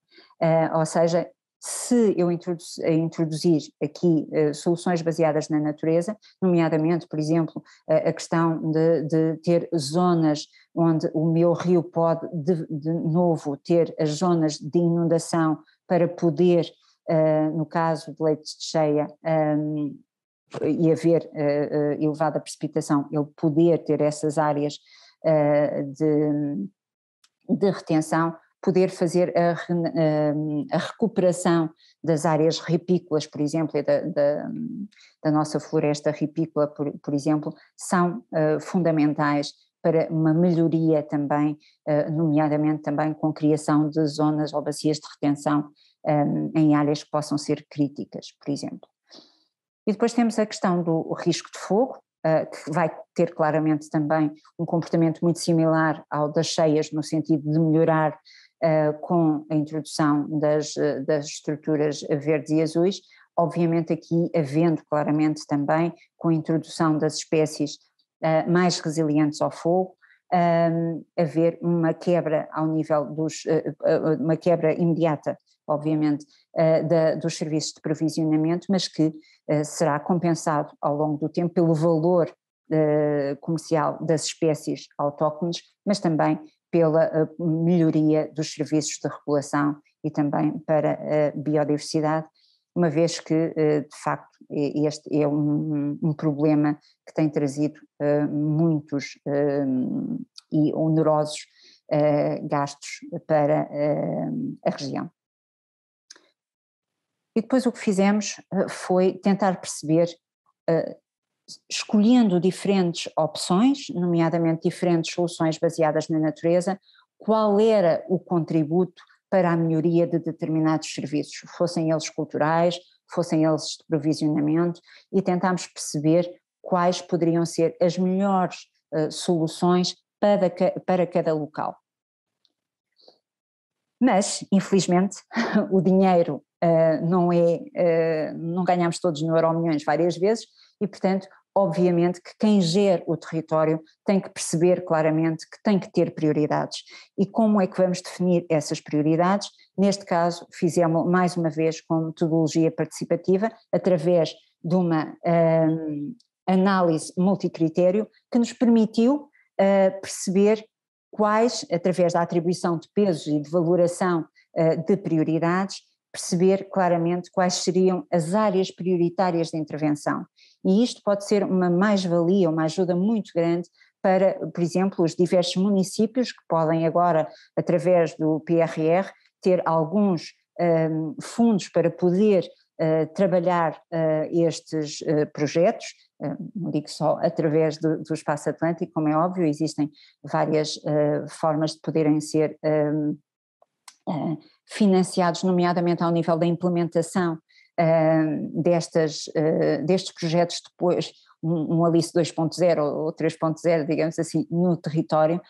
ou seja, se eu introduzir aqui uh, soluções baseadas na natureza, nomeadamente, por exemplo, uh, a questão de, de ter zonas onde o meu rio pode de, de novo ter as zonas de inundação para poder uh, no caso de leitos de cheia um, e haver uh, uh, elevada precipitação, ele poder ter essas áreas uh, de, de retenção, poder fazer a, a recuperação das áreas ripícolas, por exemplo, e da, da, da nossa floresta ripícola, por, por exemplo, são uh, fundamentais para uma melhoria também, uh, nomeadamente também com criação de zonas ou bacias de retenção um, em áreas que possam ser críticas, por exemplo. E depois temos a questão do risco de fogo, que vai ter claramente também um comportamento muito similar ao das cheias, no sentido de melhorar uh, com a introdução das, das estruturas verdes e azuis, obviamente aqui havendo claramente também com a introdução das espécies uh, mais resilientes ao fogo, um, haver uma quebra ao nível dos, uh, uh, uma quebra imediata, obviamente, uh, da, dos serviços de provisionamento, mas que uh, será compensado ao longo do tempo pelo valor uh, comercial das espécies autóctones, mas também pela uh, melhoria dos serviços de regulação e também para a biodiversidade, uma vez que, uh, de facto, este é um, um problema que tem trazido uh, muitos uh, e onerosos uh, gastos para uh, a região. E depois o que fizemos foi tentar perceber, escolhendo diferentes opções, nomeadamente diferentes soluções baseadas na natureza, qual era o contributo para a melhoria de determinados serviços, fossem eles culturais, fossem eles de provisionamento, e tentámos perceber quais poderiam ser as melhores soluções para, para cada local. Mas, infelizmente, o dinheiro Uh, não é, uh, não ganhamos todos no Euromilhões várias vezes e, portanto, obviamente que quem gera o território tem que perceber claramente que tem que ter prioridades. E como é que vamos definir essas prioridades? Neste caso, fizemos mais uma vez com metodologia participativa, através de uma um, análise multicritério que nos permitiu uh, perceber quais, através da atribuição de pesos e de valoração uh, de prioridades, perceber claramente quais seriam as áreas prioritárias de intervenção. E isto pode ser uma mais-valia, uma ajuda muito grande para, por exemplo, os diversos municípios que podem agora, através do P R R, ter alguns um, fundos para poder uh, trabalhar uh, estes uh, projetos, uh, não digo só através do, do Espaço Atlântico, como é óbvio, existem várias uh, formas de poderem ser um, Uh, financiados, nomeadamente ao nível da implementação uh, destas, uh, destes projetos depois, um, um ALICE dois ponto zero ou três ponto zero, digamos assim, no território,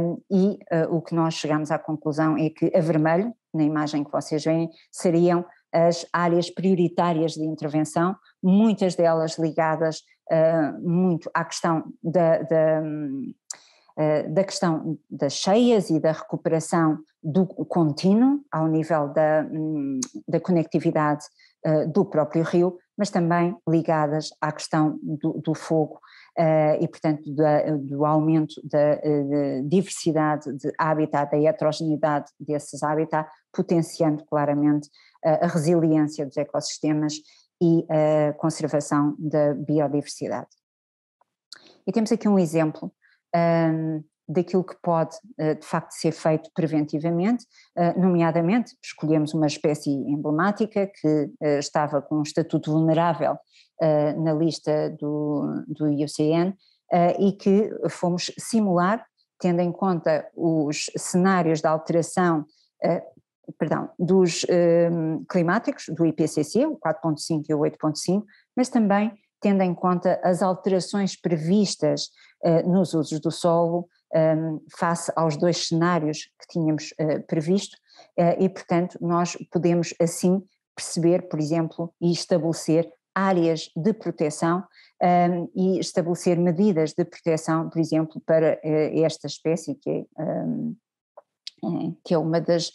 um, e uh, o que nós chegamos à conclusão é que a vermelho, na imagem que vocês veem, seriam as áreas prioritárias de intervenção, muitas delas ligadas uh, muito à questão da… da da questão das cheias e da recuperação do contínuo ao nível da, da conectividade do próprio rio, mas também ligadas à questão do, do fogo e, portanto, da, do aumento da, da diversidade de habitat, da heterogeneidade desses habitats, potenciando claramente a resiliência dos ecossistemas e a conservação da biodiversidade. E temos aqui um exemplo Um, daquilo que pode uh, de facto ser feito preventivamente, uh, nomeadamente escolhemos uma espécie emblemática que uh, estava com um estatuto vulnerável uh, na lista do, do I U C N uh, e que fomos simular, tendo em conta os cenários de alteração, uh, perdão, dos um, climáticos, do I P C C, o quatro ponto cinco e o oito ponto cinco, mas também tendo em conta as alterações previstas uh, nos usos do solo um, face aos dois cenários que tínhamos uh, previsto uh, e, portanto, nós podemos assim perceber, por exemplo, e estabelecer áreas de proteção um, e estabelecer medidas de proteção, por exemplo, para uh, esta espécie que é, um, que é uma das uh,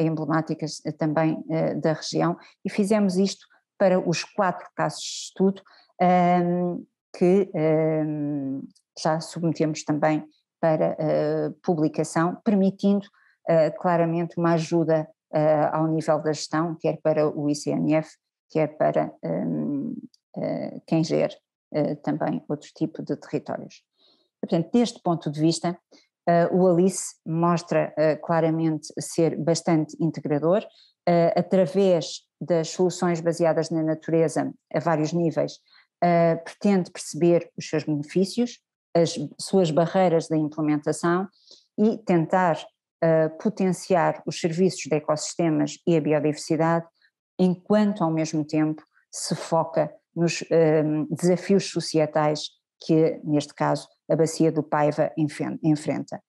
emblemáticas uh, também uh, da região, e fizemos isto para os quatro casos de estudo, Um, que um, já submetemos também para uh, publicação, permitindo uh, claramente uma ajuda uh, uh, ao nível da gestão, quer para o I C N F, quer para um, uh, quem gere uh, também outro tipo de territórios. Portanto, deste ponto de vista, uh, o ALICE mostra uh, claramente ser bastante integrador, uh, através das soluções baseadas na natureza a vários níveis, uh, pretende perceber os seus benefícios, as suas barreiras da implementação e tentar uh, potenciar os serviços de ecossistemas e a biodiversidade, enquanto ao mesmo tempo se foca nos uh, desafios societais que, neste caso, a bacia do Paiva enfrenta.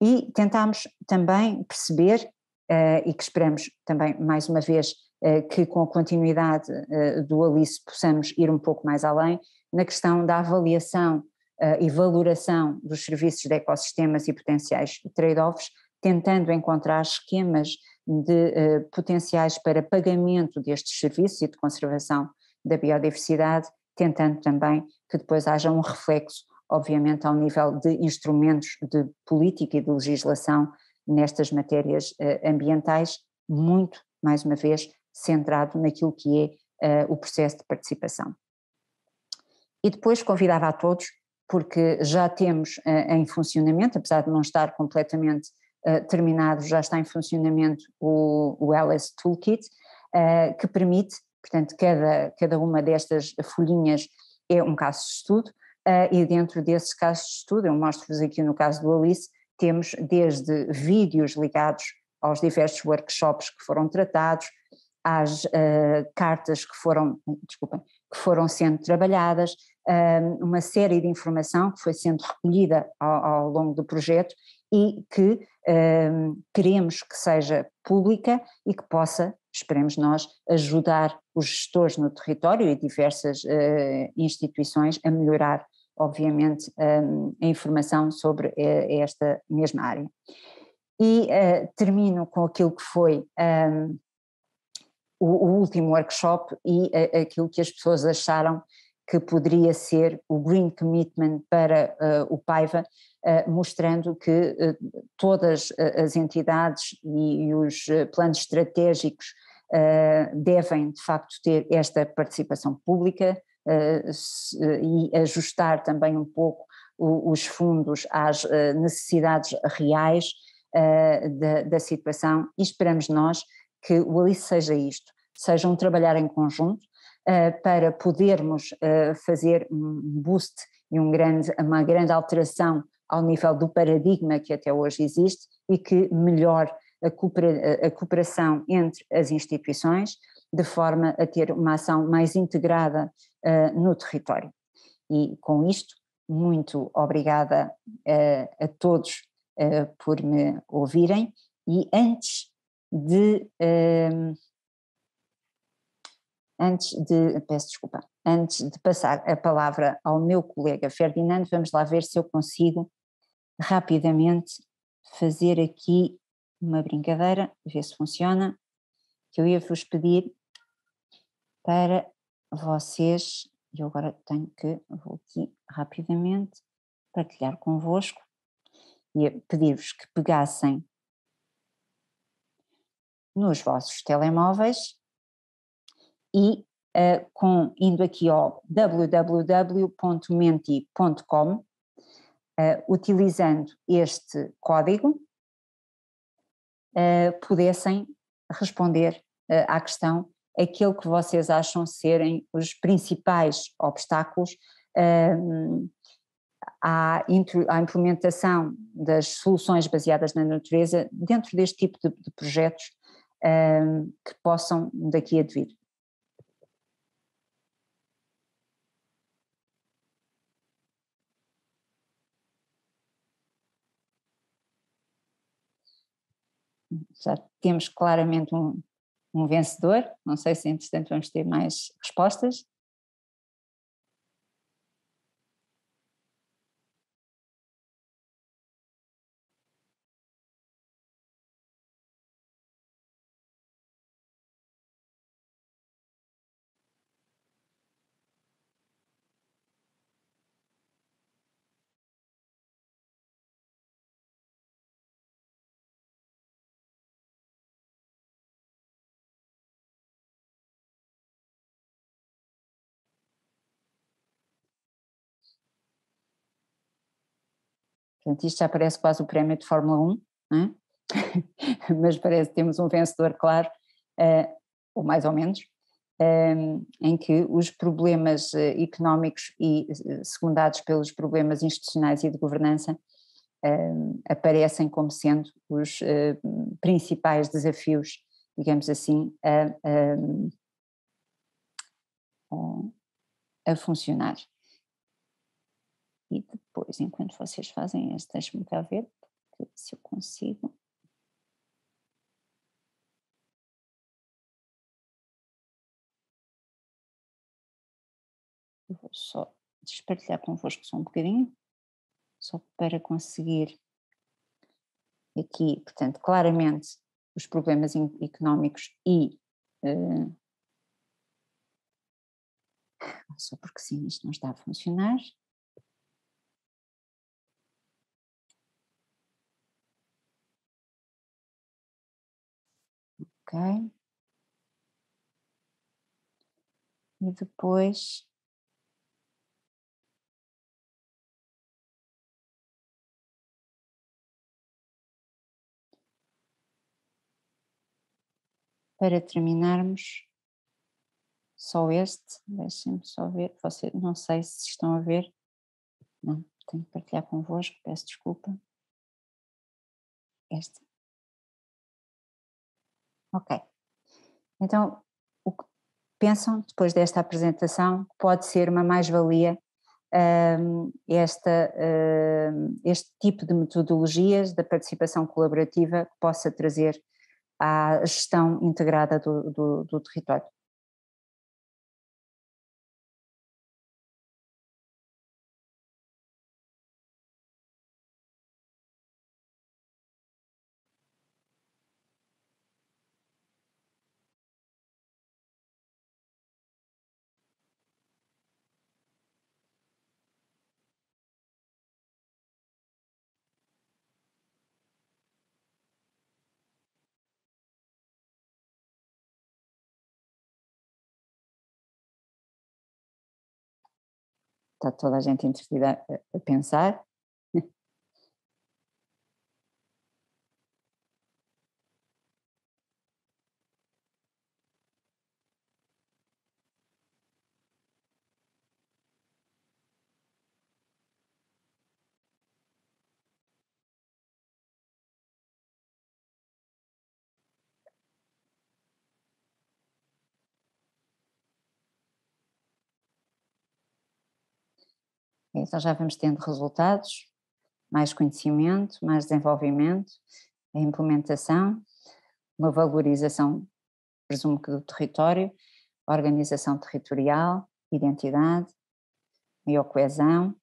E tentámos também perceber, uh, e que esperamos também mais uma vez uh, que com a continuidade uh, do ALICE possamos ir um pouco mais além, na questão da avaliação uh, e valoração dos serviços de ecossistemas e potenciais trade-offs, tentando encontrar esquemas de uh, potenciais para pagamento destes serviços e de conservação da biodiversidade, tentando também que depois haja um reflexo, obviamente, ao nível de instrumentos de política e de legislação nestas matérias eh, ambientais, muito, mais uma vez, centrado naquilo que é eh, o processo de participação. E depois convidava a todos, porque já temos eh, em funcionamento, apesar de não estar completamente eh, terminado, já está em funcionamento o, o ALICE Toolkit, eh, que permite, portanto, cada, cada uma destas folhinhas é um caso de estudo, Uh, e dentro desses casos de estudo, eu mostro-vos aqui no caso do ALICE, temos desde vídeos ligados aos diversos workshops que foram tratados, às uh, cartas que foram, desculpem, que foram sendo trabalhadas, uh, uma série de informação que foi sendo recolhida ao, ao longo do projeto e que uh, queremos que seja pública e que possa, esperemos nós, ajudar os gestores no território e diversas uh, instituições a melhorar, obviamente, um, a informação sobre uh, esta mesma área. E uh, termino com aquilo que foi um, o, o último workshop e uh, aquilo que as pessoas acharam que poderia ser o Green Commitment para uh, o Paiva, uh, mostrando que uh, todas as entidades e, e os planos estratégicos uh, devem, de facto, ter esta participação pública uh, se, e ajustar também um pouco o, os fundos às uh, necessidades reais uh, da, da situação, e esperamos nós que o ALICE seja isto, seja um trabalhar em conjunto, para podermos fazer um boost e um grande, uma grande alteração ao nível do paradigma que até hoje existe e que melhore a, coopera, a cooperação entre as instituições, de forma a ter uma ação mais integrada uh, no território. E com isto, muito obrigada uh, a todos uh, por me ouvirem, e antes de... Uh, Antes de, peço desculpa, antes de passar a palavra ao meu colega Ferdinando, vamos lá ver se eu consigo rapidamente fazer aqui uma brincadeira, ver se funciona, que eu ia vos pedir para vocês, eu agora tenho que, vou aqui rapidamente partilhar convosco, ia pedir-vos que pegassem nos vossos telemóveis, e uh, com, indo aqui ao w w w ponto menti ponto com, uh, utilizando este código, uh, pudessem responder uh, à questão aquilo que vocês acham serem os principais obstáculos uh, à, à implementação das soluções baseadas na natureza dentro deste tipo de, de projetos uh, que possam daqui a vir. Já temos claramente um, um vencedor, não sei se entretanto vamos ter mais respostas. Portanto, isto já parece quase o prémio de Fórmula um, não é? Mas parece que temos um vencedor claro, uh, ou mais ou menos, um, em que os problemas uh, económicos e uh, secundados pelos problemas institucionais e de governança uh, aparecem como sendo os uh, principais desafios, digamos assim, a, a, a funcionar. E depois, enquanto vocês fazem este, deixem-me cá ver se eu consigo. Vou só despartilhar convosco só um bocadinho, só para conseguir aqui, portanto, claramente os problemas económicos e, uh, só porque sim, isto não está a funcionar. Ok. E depois... Para terminarmos, só este, deixem-me só ver, vocês, não sei se estão a ver, não, tenho que partilhar convosco, peço desculpa. Este. Ok. Então, o que pensam, depois desta apresentação, pode ser uma mais-valia um, esta, um, este tipo de metodologias da participação colaborativa que possa trazer à gestão integrada do, do, do território. Está toda a gente entretida a pensar. Então já vamos tendo resultados, mais conhecimento, mais desenvolvimento, a implementação, uma valorização, presumo que do território, organização territorial, identidade, maior coesão.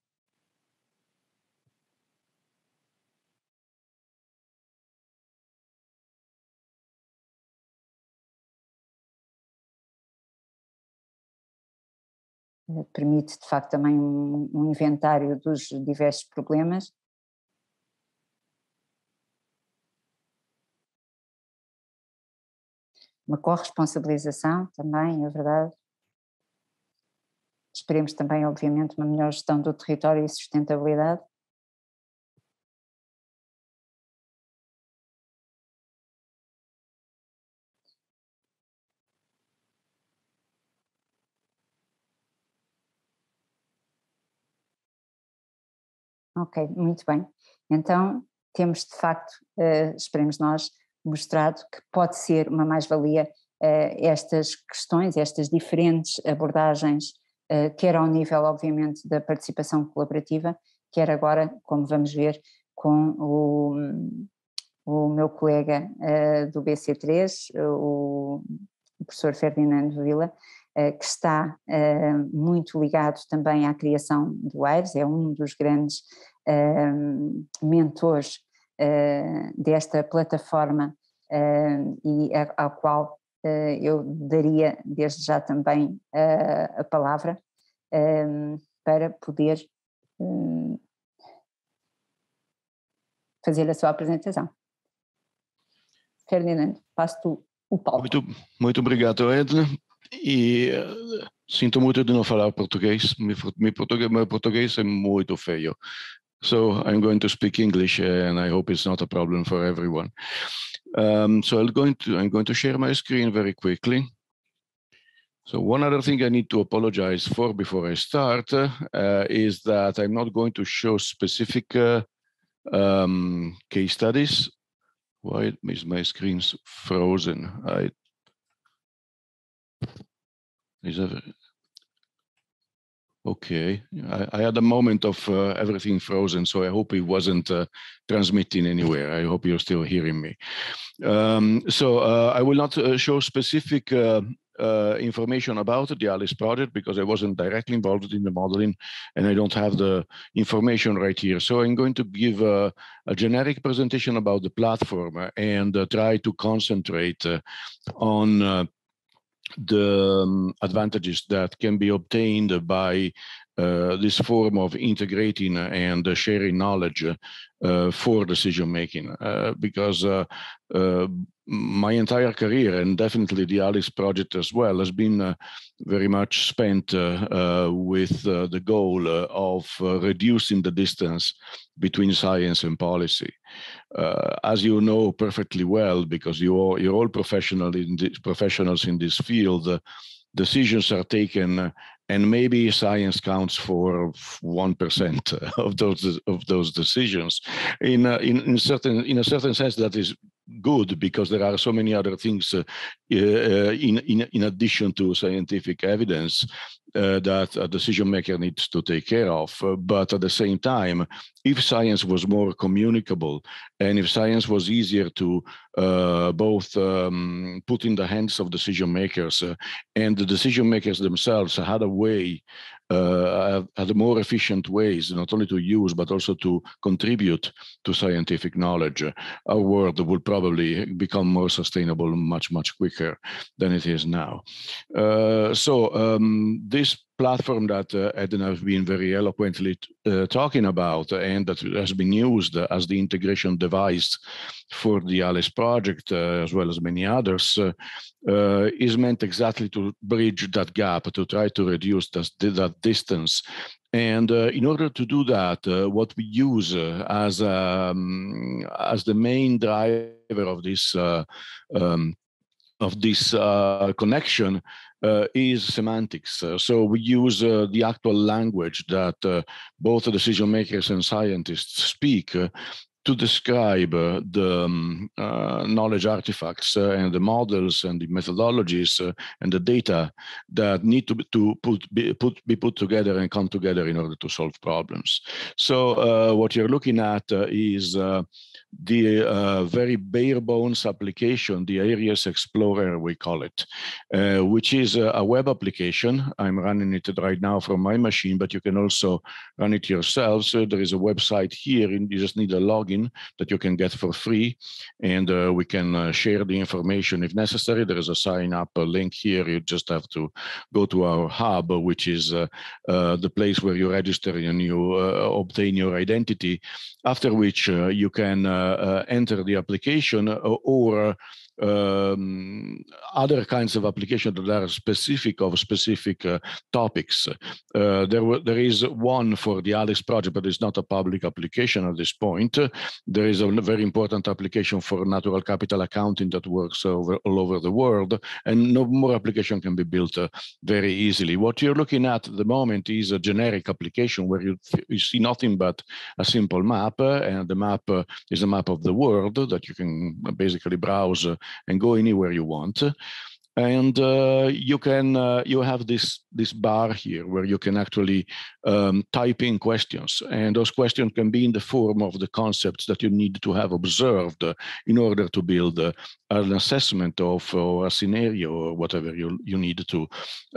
Permite, de facto, também um, um inventário dos diversos problemas. Uma corresponsabilização também, é verdade. Esperemos também, obviamente, uma melhor gestão do território e sustentabilidade. Ok, muito bem. Então temos de facto, eh, esperemos nós, mostrado que pode ser uma mais-valia eh, estas questões, estas diferentes abordagens, eh, quer ao nível obviamente da participação colaborativa, quer agora, como vamos ver, com o, o meu colega eh, do B C três, o, o professor Ferdinando Villa, que está uh, muito ligado também à criação do ARIES, é um dos grandes uh, mentores uh, desta plataforma uh, e a, ao qual uh, eu daria desde já também uh, a palavra um, para poder um, fazer a sua apresentação. Ferdinando, passo-te o palco. Muito, muito obrigado, Edna. E sinto muito de não falar português, meu português, meu português é muito feio, So I'm going to speak English, and I hope it's not a problem for everyone. Um, so I'm going to I'm going to share my screen very quickly. So one other thing I need to apologize for before I start uh, is that I'm not going to show specific uh, um, case studies. Why is my screen frozen? I is that, okay, I, I had a moment of uh, everything frozen, so I hope it wasn't uh, transmitting anywhere. I hope you're still hearing me. Um, so uh, I will not uh, show specific uh, uh, information about the ALICE project because I wasn't directly involved in the modeling and I don't have the information right here. So I'm going to give uh, a generic presentation about the platform and uh, try to concentrate uh, on uh, the um, advantages that can be obtained by uh, this form of integrating and sharing knowledge uh, for decision making, uh, because uh, uh, my entire career, and definitely the ALICE project as well, has been uh, very much spent uh, uh, with uh, the goal uh, of uh, reducing the distance between science and policy. Uh, as you know perfectly well, because you are, you're all professional in this, professionals in this field, uh, decisions are taken uh, and maybe science counts for one percent of those of those decisions. In, uh, in, in, certain, in a certain sense, that is good because there are so many other things uh, uh, in, in, in addition to scientific evidence uh, that a decision maker needs to take care of. Uh, but at the same time, if science was more communicable and if science was easier to uh, both um, put in the hands of decision makers uh, and the decision makers themselves had a way, uh, had more efficient ways, not only to use, but also to contribute to scientific knowledge, our world would probably become more sustainable much, much quicker than it is now. Uh, so um, this platform that uh, Edna has been very eloquently uh, talking about and that has been used as the integration device for the ALICE project, uh, as well as many others, uh, uh, is meant exactly to bridge that gap, to try to reduce that, that distance. And uh, in order to do that, uh, what we use uh, as, um, as the main driver of this, uh, um, of this uh, connection Uh, is semantics. Uh, so we use uh, the actual language that uh, both the decision makers and scientists speak uh, to describe uh, the um, uh, knowledge artifacts uh, and the models and the methodologies uh, and the data that need to be, to put be, put be put together and come together in order to solve problems. So uh, what you're looking at uh, is uh, the uh, very bare bones application, the ARIES Explorer, we call it, uh, which is a, a web application. I'm running it right now from my machine, but you can also run it yourself. So there is a website here, and you just need a login that you can get for free, and uh, we can uh, share the information if necessary. There is a sign up link here. You just have to go to our hub, which is uh, uh, the place where you register and you uh, obtain your identity, after which uh, you can uh, Uh, enter the application or um, other kinds of applications that are specific of specific uh, topics. Uh, there, were, there is one for the ALICE project, but it's not a public application at this point. There is a very important application for natural capital accounting that works over, all over the world, and no more application can be built uh, very easily. What you're looking at at the moment is a generic application where you, you see nothing but a simple map, uh, and the map uh, is a map of the world that you can basically browse uh, and go anywhere you want. And uh, you can uh, you have this this bar here where you can actually um, type in questions, and those questions can be in the form of the concepts that you need to have observed in order to build uh, an assessment of or a scenario or whatever you you need to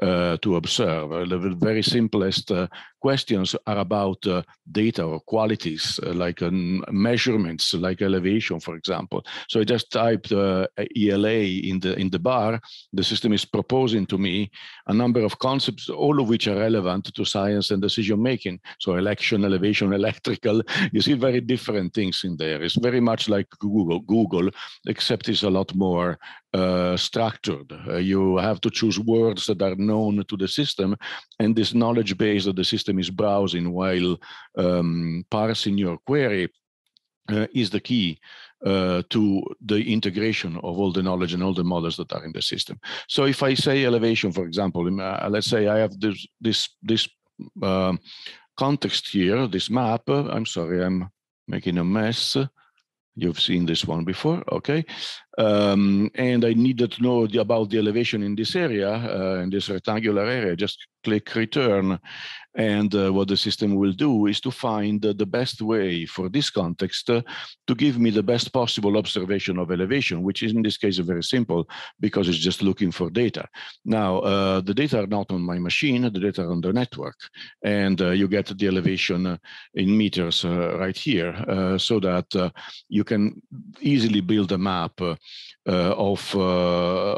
uh, to observe. The very simplest uh, questions are about uh, data or qualities uh, like um, measurements, like elevation, for example. So I just typed uh, E L A in the in the bar. The system is proposing to me a number of concepts, all of which are relevant to science and decision making. So election, elevation, electrical, you see very different things in there. It's very much like Google, Google except it's a lot more uh, structured. Uh, you have to choose words that are known to the system, and this knowledge base that the system is browsing while um, parsing your query uh, is the key Uh, to the integration of all the knowledge and all the models that are in the system. So if I say elevation, for example, let's say I have this this this uh, context here, this map. I'm sorry, I'm making a mess. You've seen this one before, okay? Um, and I needed to know the, about the elevation in this area, uh, in this rectangular area. Just click return, and uh, what the system will do is to find uh, the best way for this context uh, to give me the best possible observation of elevation, which is in this case very simple because it's just looking for data. Now, uh, the data are not on my machine, the data are on the network, and uh, you get the elevation in meters uh, right here, uh, so that uh, you can easily build a map uh, Uh, of uh,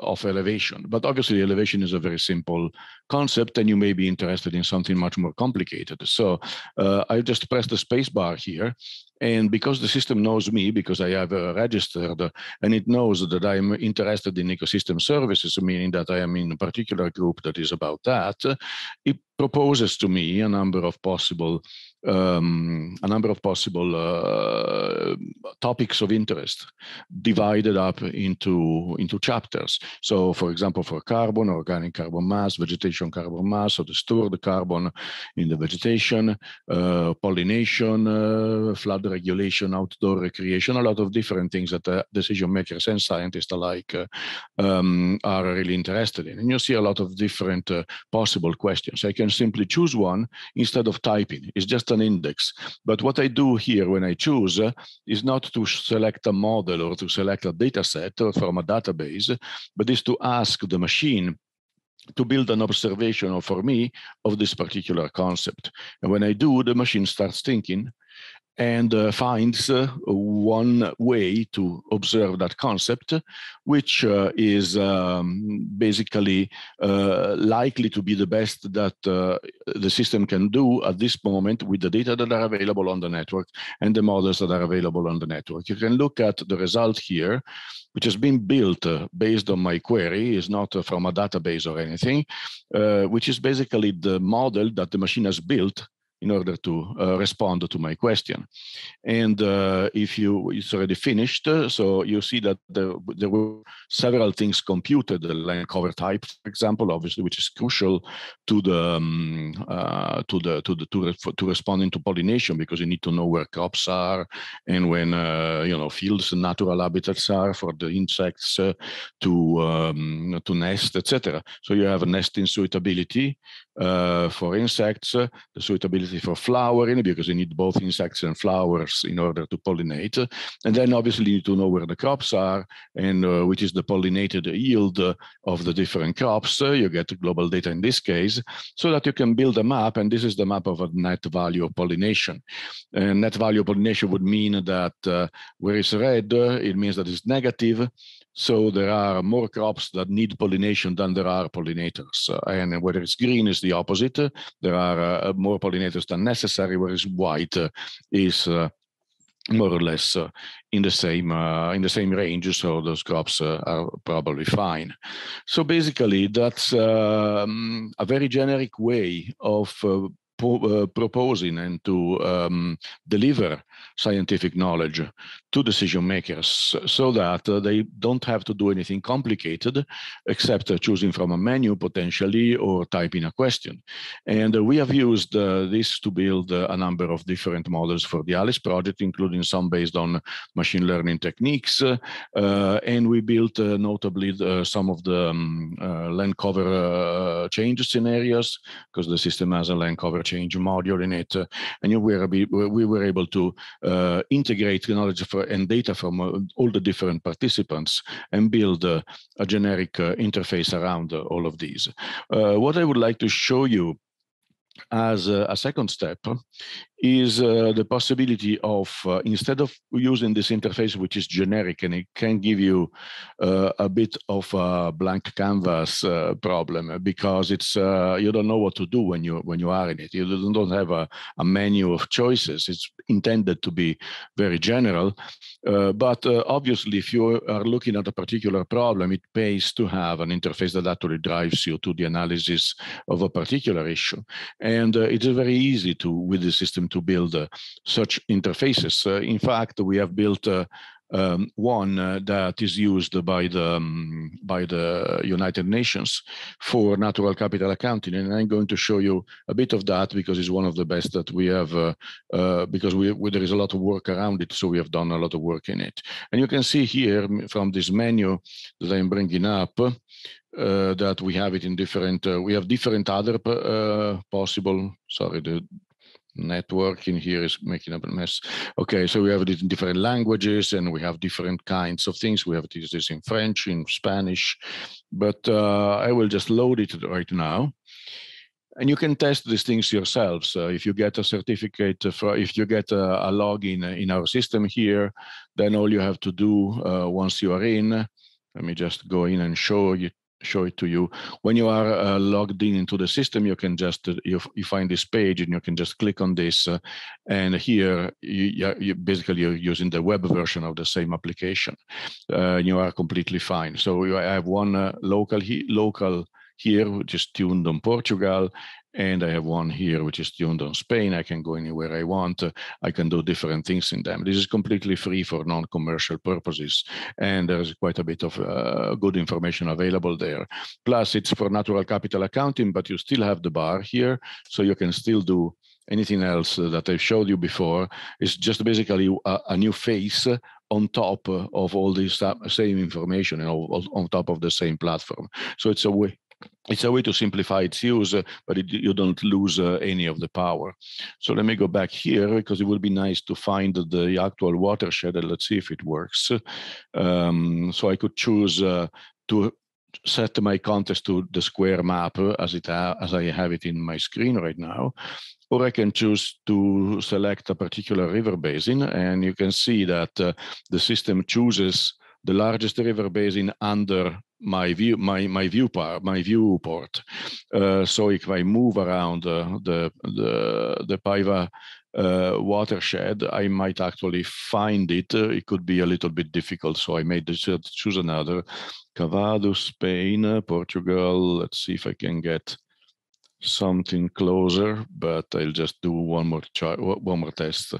of elevation. But obviously elevation is a very simple concept, and you may be interested in something much more complicated. So uh, I just press the space bar here, and because the system knows me, because I have uh, registered, uh, and it knows that I'm interested in ecosystem services, meaning that I am in a particular group that is about that, uh, it proposes to me a number of possible Um, a number of possible uh, topics of interest divided up into, into chapters. So, for example, for carbon, organic carbon mass, vegetation carbon mass, so the stored carbon in the vegetation, uh, pollination, uh, flood regulation, outdoor recreation, a lot of different things that uh, decision makers and scientists alike uh, um, are really interested in. And you see a lot of different uh, possible questions. I can simply choose one instead of typing. It's just an index. But what I do here when I choose uh, is not to select a model or to select a data set from a database, but is to ask the machine to build an observation or for me of this particular concept. And when I do, the machine starts thinking and uh, finds uh, one way to observe that concept, which uh, is um, basically uh, likely to be the best that uh, the system can do at this moment with the data that are available on the network and the models that are available on the network. You can look at the result here, which has been built uh, based on my query, is not uh, from a database or anything, uh, which is basically the model that the machine has built in order to uh, respond to my question. And uh, if you, it's already finished, uh, so you see that the, there were several things computed, the land cover type, for example, obviously, which is crucial to the um, uh, to the to the to, to responding to pollination, because you need to know where crops are and when uh, you know fields and natural habitats are for the insects uh, to um, to nest, et cetera. So you have a nesting suitability uh, for insects, uh, the suitability for flowering, because you need both insects and flowers in order to pollinate. And then obviously you need to know where the crops are and uh, which is the pollinated yield uh, of the different crops. Uh, you get global data in this case, so that you can build a map. And this is the map of a net value of pollination. And net value of pollination would mean that uh, where it's red, uh, it means that it's negative. So there are more crops that need pollination than there are pollinators. Uh, and whether it's green is the opposite. Uh, there are uh, more pollinators than necessary, whereas white uh, is uh, more or less uh, in the same uh, in the same range, so those crops uh, are probably fine. So basically, that's um, a very generic way of uh, Uh, proposing and to um, deliver scientific knowledge to decision makers, so that uh, they don't have to do anything complicated except uh, choosing from a menu potentially or typing a question. And uh, we have used uh, this to build uh, a number of different models for the ALICE project, including some based on machine learning techniques. Uh, uh, and we built uh, notably the, some of the um, uh, land cover uh, change scenarios, because the system has a land cover change change module in it, uh, and you were, we were able to uh, integrate knowledge for, and data from uh, all the different participants and build uh, a generic uh, interface around uh, all of these. Uh, what I would like to show you as a, a second step is uh, the possibility of, uh, instead of using this interface, which is generic and it can give you uh, a bit of a blank canvas uh, problem, because it's uh, you don't know what to do when you when you are in it. You don't have a, a menu of choices. It's intended to be very general, uh, but uh, obviously if you are looking at a particular problem, it pays to have an interface that actually drives you to the analysis of a particular issue. And uh, it is very easy to, with the system, to build uh, such interfaces. Uh, in fact, we have built uh, um, one uh, that is used by the um, by the United Nations for natural capital accounting, and I'm going to show you a bit of that because it's one of the best that we have. Uh, uh, because we, we there is a lot of work around it, so we have done a lot of work in it. And you can see here from this menu that I'm bringing up. Uh, that we have it in different, uh, we have different other uh, possible, sorry, the network in here is making up a mess. Okay, so we have it in different languages and we have different kinds of things. We have this in French, in Spanish, but uh, I will just load it right now. And you can test these things yourselves. Uh, if you get a certificate, for, if you get a, a login in our system here, then all you have to do uh, once you are in, let me just go in and show you. Show it to you. When you are uh, logged in into the system, you can just uh, you, you find this page and you can just click on this. Uh, and here, you, you basically you're using the web version of the same application. Uh, you are completely fine. So you, I have one uh, local he, local here, which is tuned on Portugal, and I have one here which is tuned on Spain. I can go anywhere I want. I can do different things in them. This is completely free for non-commercial purposes, and there's quite a bit of uh, good information available there. Plus, it's for natural capital accounting, but you still have the bar here, so you can still do anything else that I've showed you before. It's just basically a, a new face on top of all this same information and on top of the same platform. So it's a way. It's a way to simplify its use, but it, you don't lose uh, any of the power. So let me go back here because it would be nice to find the actual watershed. And let's see if it works. Um, so I could choose uh, to set my context to the square map as it as I have it in my screen right now, or I can choose to select a particular river basin, and you can see that uh, the system chooses the largest river basin under my view, my my view part, my viewport. Uh, so if I move around uh, the the the Paiva uh, watershed, I might actually find it. Uh, it could be a little bit difficult, so I may choose another. Cavado, Spain, Portugal. Let's see if I can get something closer, but I'll just do one more one more test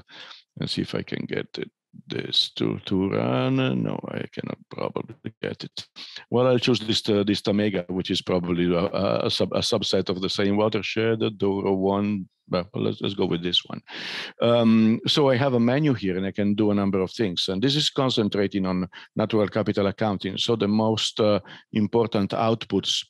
and see if I can get it. This to to run. No, I cannot probably get it. Well, I'll choose this uh, this Tamega, which is probably a, a, sub, a subset of the same watershed, Douro one. Well, let's, let's go with this one. Um, so I have a menu here and I can do a number of things. And this is concentrating on natural capital accounting. So the most uh, important outputs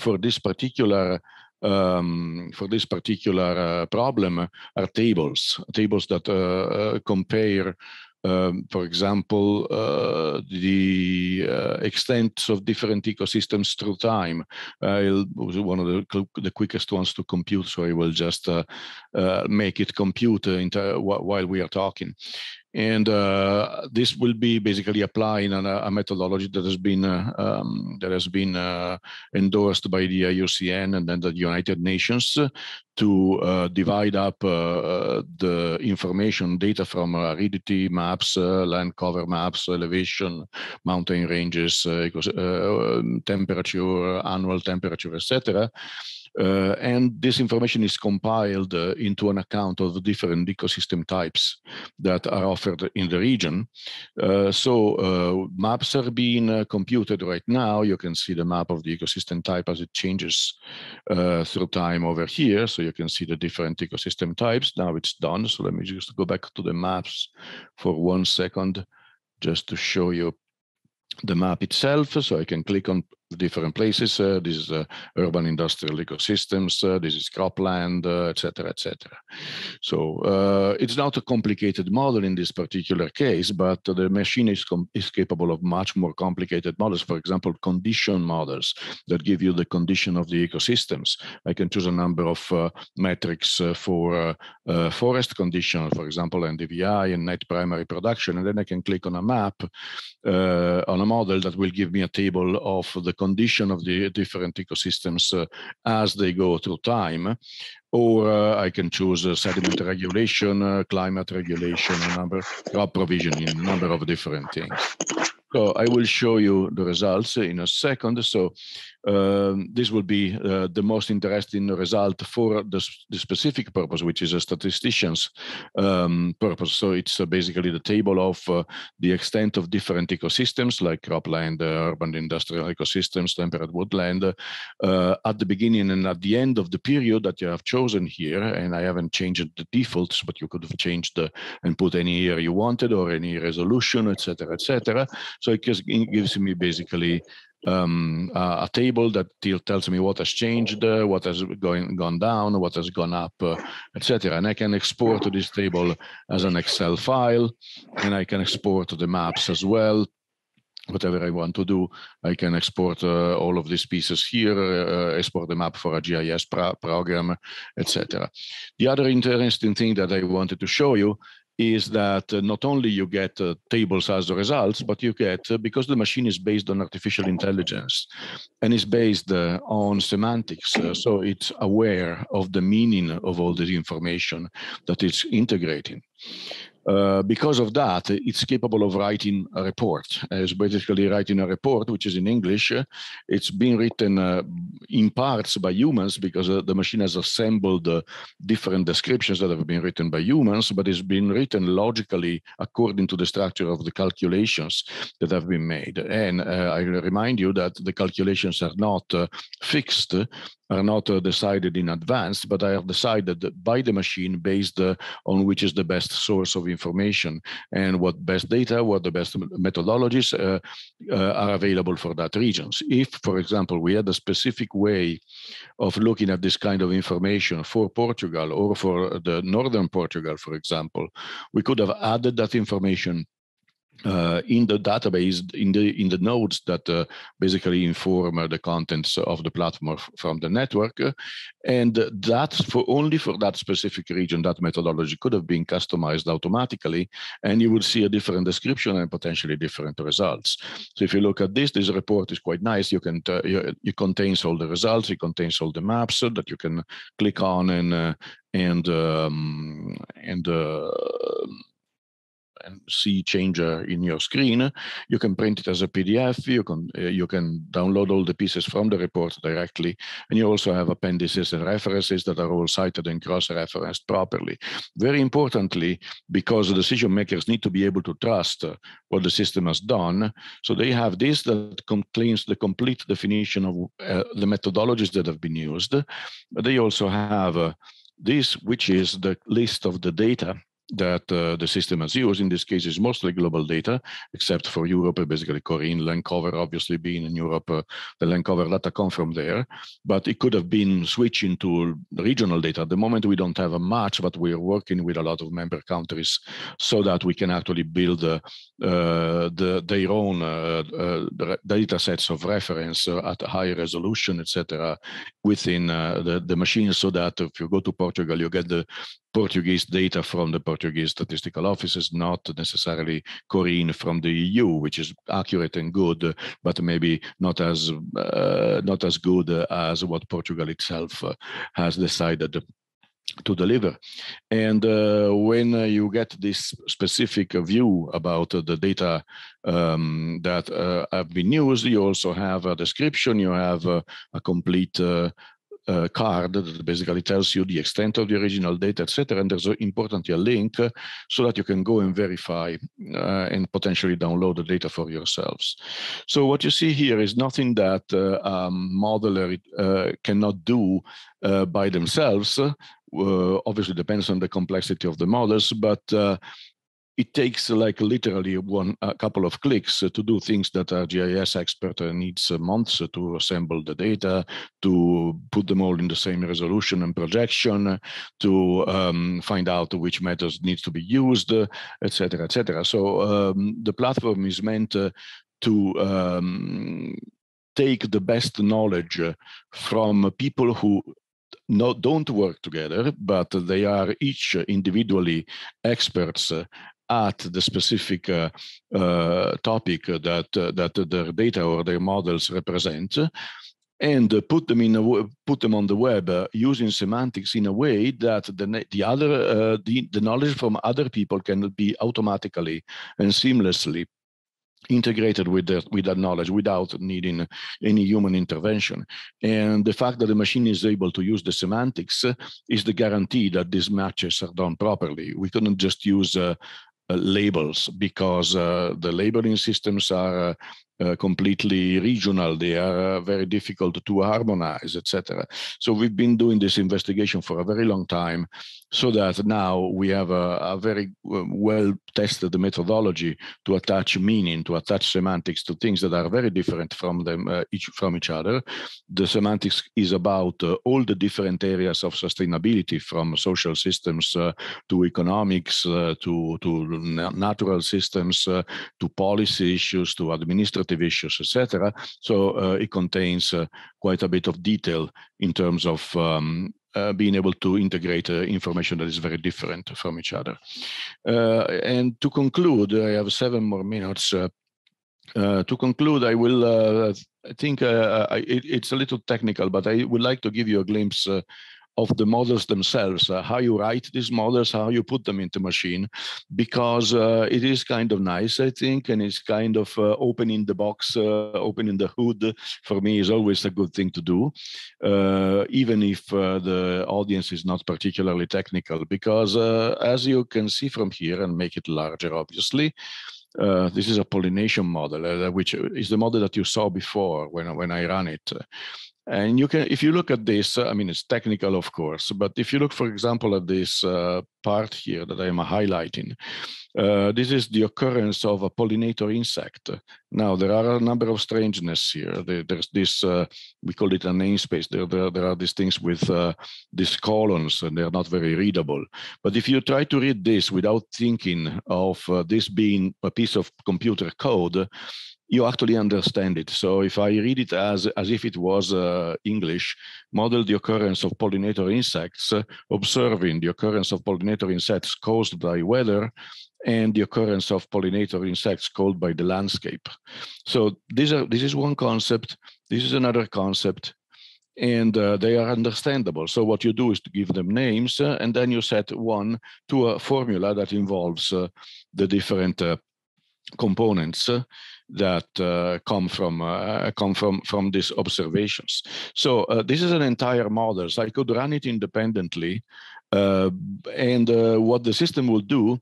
for this particular Um, for this particular uh, problem are tables, tables that uh, uh, compare, um, for example, uh, the uh, extents of different ecosystems through time. Uh, it was one of the, the quickest ones to compute, so I will just uh, uh, make it compute into, while we are talking. And uh, this will be basically applying on a, a methodology that has been uh, um, that has been uh, endorsed by the I U C N and then the United Nations to uh, divide up uh, the information data from aridity maps, uh, land cover maps, elevation, mountain ranges, uh, uh, temperature, annual temperature, et cetera. Uh, and this information is compiled uh, into an account of the different ecosystem types that are offered in the region. Uh, so uh, maps are being uh, computed right now. You can see the map of the ecosystem type as it changes uh, through time over here. So you can see the different ecosystem types. Now it's done. So let me just go back to the maps for one second, just to show you the map itself. So I can click on the different places. Uh, this is uh, urban industrial ecosystems. Uh, this is cropland, et cetera, et cetera. So uh, it's not a complicated model in this particular case, but the machine is, is capable of much more complicated models. For example, condition models that give you the condition of the ecosystems. I can choose a number of uh, metrics uh, for uh, uh, forest condition, for example, N D V I and net primary production, and then I can click on a map uh, on a model that will give me a table of the condition of the different ecosystems uh, as they go through time. Or uh, I can choose uh, sediment regulation, uh, climate regulation, a number, crop provisioning, a number of different things. So I will show you the results in a second. So um, this will be uh, the most interesting result for the, the specific purpose, which is a statistician's um, purpose. So it's uh, basically the table of uh, the extent of different ecosystems like cropland, uh, urban industrial ecosystems, temperate woodland, uh, at the beginning and at the end of the period that you have chosen here. And I haven't changed the defaults, but you could have changed the, and put any year you wanted or any resolution, et cetera, et cetera. So it gives me basically um, a, a table that tells me what has changed, uh, what has going, gone down, what has gone up, uh, et cetera. And I can export this table as an Excel file, and I can export the maps as well. Whatever I want to do, I can export uh, all of these pieces here, uh, export the map for a G I S pro program, et cetera. The other interesting thing that I wanted to show you is that not only you get uh, tables as the results, but you get, uh, because the machine is based on artificial intelligence and is based uh, on semantics, uh, so it's aware of the meaning of all this information that it's integrating. Uh, because of that, it's capable of writing a report. It's basically writing a report, which is in English. It's been written uh, in parts by humans because uh, the machine has assembled uh, different descriptions that have been written by humans, but it's been written logically according to the structure of the calculations that have been made. And uh, I remind you that the calculations are not uh, fixed, are not uh, decided in advance, but are decided by the machine based uh, on which is the best source of information and what best data, what the best methodologies uh, uh, are available for that regions. If, for example, we had a specific way of looking at this kind of information for Portugal or for the northern Portugal, for example, we could have added that information Uh, in the database, in the in the nodes that uh, basically inform uh, the contents of the platform from the network, uh, and that's for only for that specific region. That methodology could have been customized automatically, and you would see a different description and potentially different results. So if you look at this, this report is quite nice. You can uh, you, it contains all the results. It contains all the maps that you can click on and uh, and um, and. Uh, and see changer in your screen. You can print it as a P D F. You can uh, you can download all the pieces from the report directly, and you also have appendices and references that are all cited and cross-referenced properly. Very importantly, because the decision makers need to be able to trust uh, what the system has done, so they have this that contains the complete definition of uh, the methodologies that have been used. But they also have uh, this, which is the list of the data that uh, the system has used. In this case, is mostly global data, except for Europe, basically Corine, land cover, obviously being in Europe, uh, the land cover data come from there, but it could have been switched into regional data. At the moment, we don't have a match, but we're working with a lot of member countries so that we can actually build uh, uh, the, their own uh, uh, data sets of reference uh, at high resolution, et cetera, within uh, the, the machine, so that if you go to Portugal, you get the Portuguese data from the Portuguese statistical offices, not necessarily Corine from the E U, which is accurate and good, but maybe not as uh, not as good as what Portugal itself uh, has decided to deliver. And uh, when uh, you get this specific view about uh, the data um, that uh, have been used, you also have a description, you have uh, a complete uh, Uh, card that basically tells you the extent of the original data, et cetera. And there's uh, importantly a link uh, so that you can go and verify uh, and potentially download the data for yourselves. So what you see here is nothing that uh, a modeler uh, cannot do uh, by themselves. Uh, obviously, depends on the complexity of the models, but uh, it takes like literally one a couple of clicks to do things that a G I S expert needs months to assemble the data, to put them all in the same resolution and projection, to um, find out which methods needs to be used, et cetera, et cetera. So um, the platform is meant uh, to um, take the best knowledge from people who no, don't work together, but they are each individually experts at the specific uh, uh, topic that uh, that their data or their models represent, and put them in a, put them on the web uh, using semantics in a way that the the other uh, the, the knowledge from other people can be automatically and seamlessly integrated with that, with that knowledge without needing any human intervention. And the fact that the machine is able to use the semantics is the guarantee that these matches are done properly. We couldn't just use uh, uh, labels, because uh, the labeling systems are uh, uh, completely regional. They are uh, very difficult to harmonize, et cetera. So we've been doing this investigation for a very long time, so that now we have a, a very well-tested methodology to attach meaning, to attach semantics to things that are very different from them, uh, each from each other. The semantics is about uh, all the different areas of sustainability, from social systems uh, to economics, uh, to to natural systems, uh, to policy issues, to administrative issues, et cetera. So uh, it contains uh, quite a bit of detail in terms of um, Uh, being able to integrate uh, information that is very different from each other. Uh, and to conclude, I have seven more minutes. Uh, uh, to conclude, I will, uh, I think uh, I, it, it's a little technical, but I would like to give you a glimpse uh, of the models themselves, uh, how you write these models, how you put them into machine, because uh, it is kind of nice, I think, and it's kind of uh, opening the box, uh, opening the hood. For me, is always a good thing to do, uh, even if uh, the audience is not particularly technical, because uh, as you can see from here, and make it larger, obviously, Uh, this is a pollination model, uh, which is the model that you saw before when, when I ran it. And you can, if you look at this, I mean, it's technical, of course, but if you look, for example, at this uh, part here that I am highlighting, uh, this is the occurrence of a pollinator insect. Now, there are a number of strangenesses here. There, there's this, uh, we call it a namespace. There, there, there are these things with uh, these columns, and they're not very readable. But if you try to read this without thinking of uh, this being a piece of computer code, you actually understand it. So if I read it as, as if it was uh, English, model the occurrence of pollinator insects, uh, observing the occurrence of pollinator insects caused by weather and the occurrence of pollinator insects caused by the landscape. So these are, this is one concept, this is another concept, and uh, they are understandable. So what you do is to give them names, uh, and then you set one to a formula that involves uh, the different uh, components uh, that uh, come from uh, come from from these observations. So uh, this is an entire model. So I could run it independently, uh, and uh, what the system will do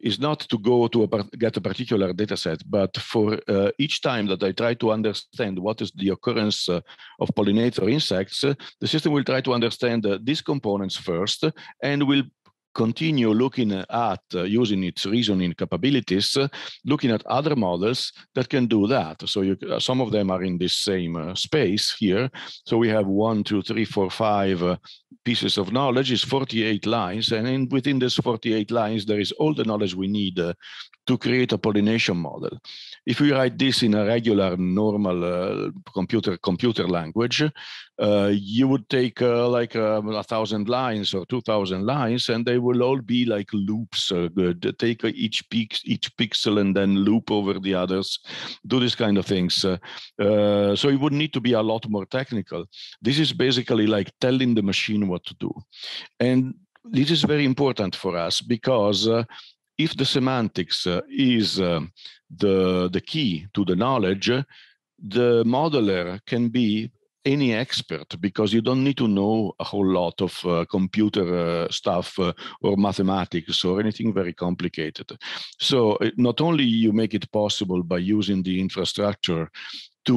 is not to go to a, get a particular data set, but for uh, each time that I try to understand what is the occurrence uh, of pollinator insects, uh, the system will try to understand uh, these components first, and will continue looking at, uh, using its reasoning capabilities, uh, looking at other models that can do that. So you, uh, some of them are in this same uh, space here. So we have one, two, three, four, five uh, pieces of knowledge. It's forty-eight lines. And in, within this forty-eight lines, there is all the knowledge we need uh, to create a pollination model. If we write this in a regular, normal uh, computer computer language, uh, you would take uh, like a uh, thousand lines or two thousand lines, and they will all be like loops. Uh, take each peak, each pixel, and then loop over the others. Do this kind of things. Uh, uh, so it would need to be a lot more technical. This is basically like telling the machine what to do, and this is very important for us, because Uh, if the semantics uh, is uh, the, the key to the knowledge, the modeler can be any expert, because you don't need to know a whole lot of uh, computer uh, stuff uh, or mathematics or anything very complicated. So it, not only you make it possible by using the infrastructure to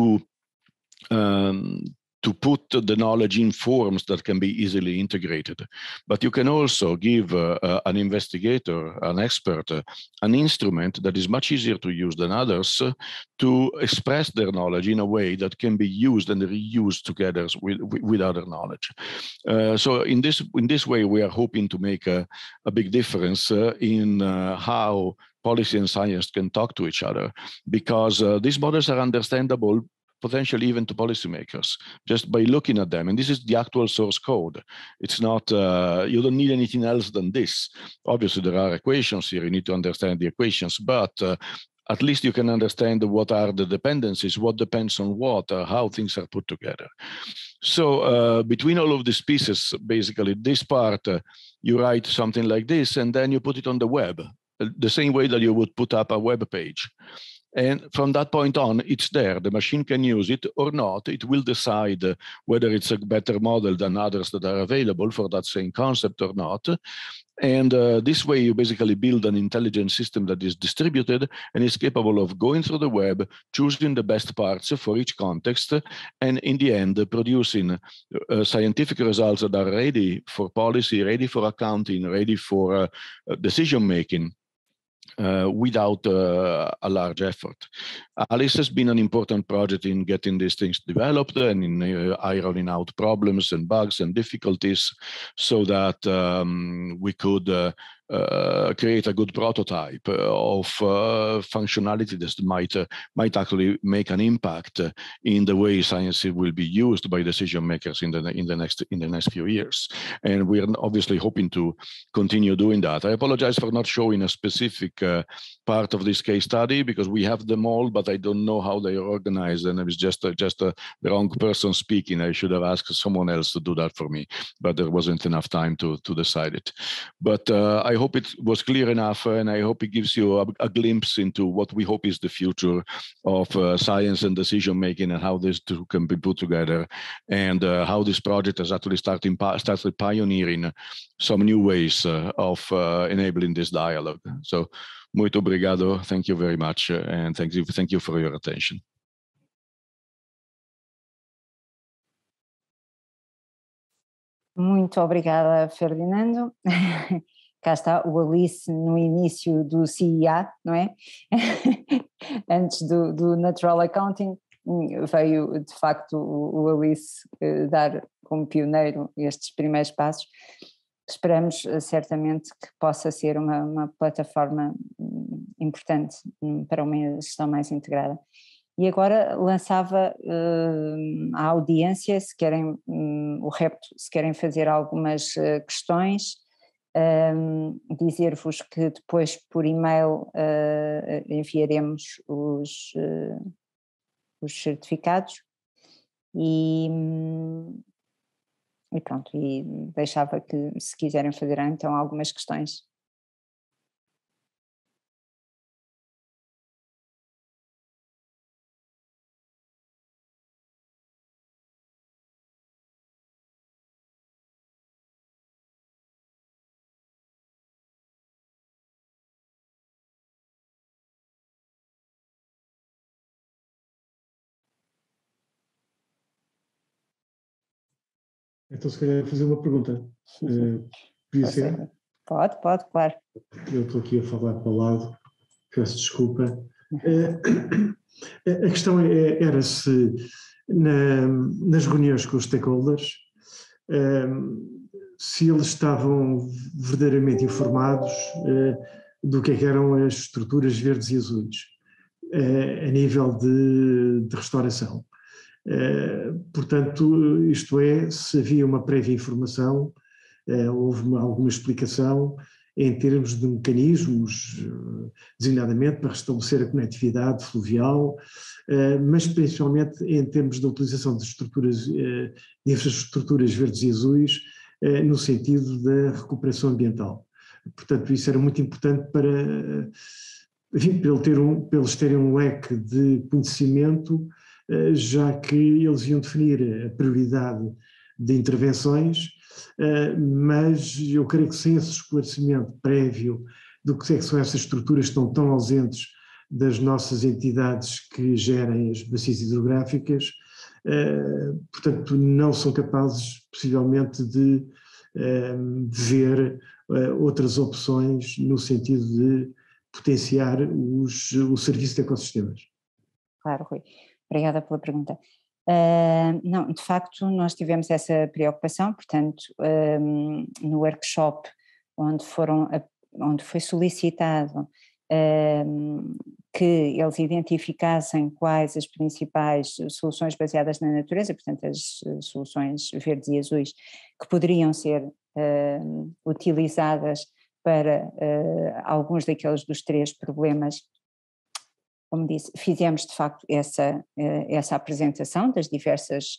um, to put the knowledge in forms that can be easily integrated. But you can also give uh, uh, an investigator, an expert, uh, an instrument that is much easier to use than others uh, to express their knowledge in a way that can be used and reused together with, with other knowledge. Uh, so in this, in this way, we are hoping to make a, a big difference uh, in uh, how policy and science can talk to each other, because uh, these models are understandable potentially even to policymakers just by looking at them. And this is the actual source code. It's not, uh, you don't need anything else than this. Obviously there are equations here, you need to understand the equations, but uh, at least you can understand what are the dependencies, what depends on what, uh, how things are put together. So uh, between all of these pieces, basically this part, uh, you write something like this and then you put it on the web, the same way that you would put up a web page. And from that point on, it's there. The machine can use it or not. It will decide whether it's a better model than others that are available for that same concept or not. And uh, this way, you basically build an intelligent system that is distributed and is capable of going through the web, choosing the best parts for each context, and in the end, producing uh, scientific results that are ready for policy, ready for accounting, ready for uh, decision-making. Uh, without uh, a large effort. ALICE has been an important project in getting these things developed and in uh, ironing out problems and bugs and difficulties so that um, we could uh, uh, create a good prototype of uh, functionality that might, uh, might actually make an impact in the way science will be used by decision makers in the, in the, next, in the next few years. And we're obviously hoping to continue doing that. I apologize for not showing a specific uh, part of this case study because we have them all, but I don't know how they are organized, and I was just uh, just uh, the wrong person speaking. I should have asked someone else to do that for me, but there wasn't enough time to to decide it. But uh, I hope it was clear enough, and I hope it gives you a, a glimpse into what we hope is the future of uh, science and decision making, and how these two can be put together, and uh, how this project has actually started started pioneering some new ways uh, of uh, enabling this dialogue. So. Muito obrigado. Thank you very much, and thank you, thank you for your attention. Muito obrigada, Ferdinando. Cá está o ALICE no início do C I A, não é? Antes do, do Natural Accounting, veio de facto o ALICE dar como pioneiro estes primeiros passos. Esperamos certamente que possa ser uma, uma plataforma importante para uma gestão mais integrada. E agora lançava uh, à audiência, se querem, um, o repto, se querem fazer algumas uh, questões, um, dizer-vos que depois por e-mail uh, enviaremos os, uh, os certificados e... Um, E pronto, e deixava que se quiserem fazer então algumas questões. Então, se calhar, fazer uma pergunta. Uh, podia ser? Pode, pode, claro. Eu estou aqui a falar para o lado, peço desculpa. Uh, a questão é, era se na, nas reuniões com os stakeholders, uh, se eles estavam verdadeiramente informados uh, do que, é que eram as estruturas verdes e azuis, uh, a nível de, de restauração. Uh, portanto, isto é, se havia uma prévia informação, uh, houve uma, alguma explicação em termos de mecanismos, uh, designadamente para restabelecer a conectividade fluvial, uh, mas principalmente em termos da utilização de estruturas, uh, de infraestruturas verdes e azuis, uh, no sentido da recuperação ambiental. Portanto, isso era muito importante para, enfim, para ele ter um, para eles terem um leque de conhecimento, já que eles iam definir a prioridade de intervenções, mas eu creio que sem esse esclarecimento prévio do que é que são essas estruturas que estão tão ausentes das nossas entidades que gerem as bacias hidrográficas, portanto não são capazes possivelmente de, de ver outras opções no sentido de potenciar os, o serviço de ecossistemas. Claro, Rui. Obrigada pela pergunta. Uh, não, de facto nós tivemos essa preocupação, portanto um, no workshop onde, foram, onde foi solicitado um, que eles identificassem quais as principais soluções baseadas na natureza, portanto as soluções verdes e azuis que poderiam ser um, utilizadas para uh, alguns daqueles dos três problemas. Como disse, fizemos de facto essa, essa apresentação das diversas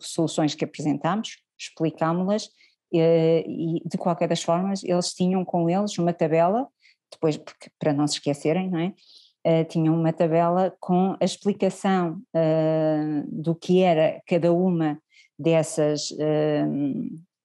soluções que apresentámos, explicámo-las e de qualquer das formas eles tinham com eles uma tabela, depois porque, para não se esquecerem, não é? Tinham uma tabela com a explicação do que era cada uma dessas,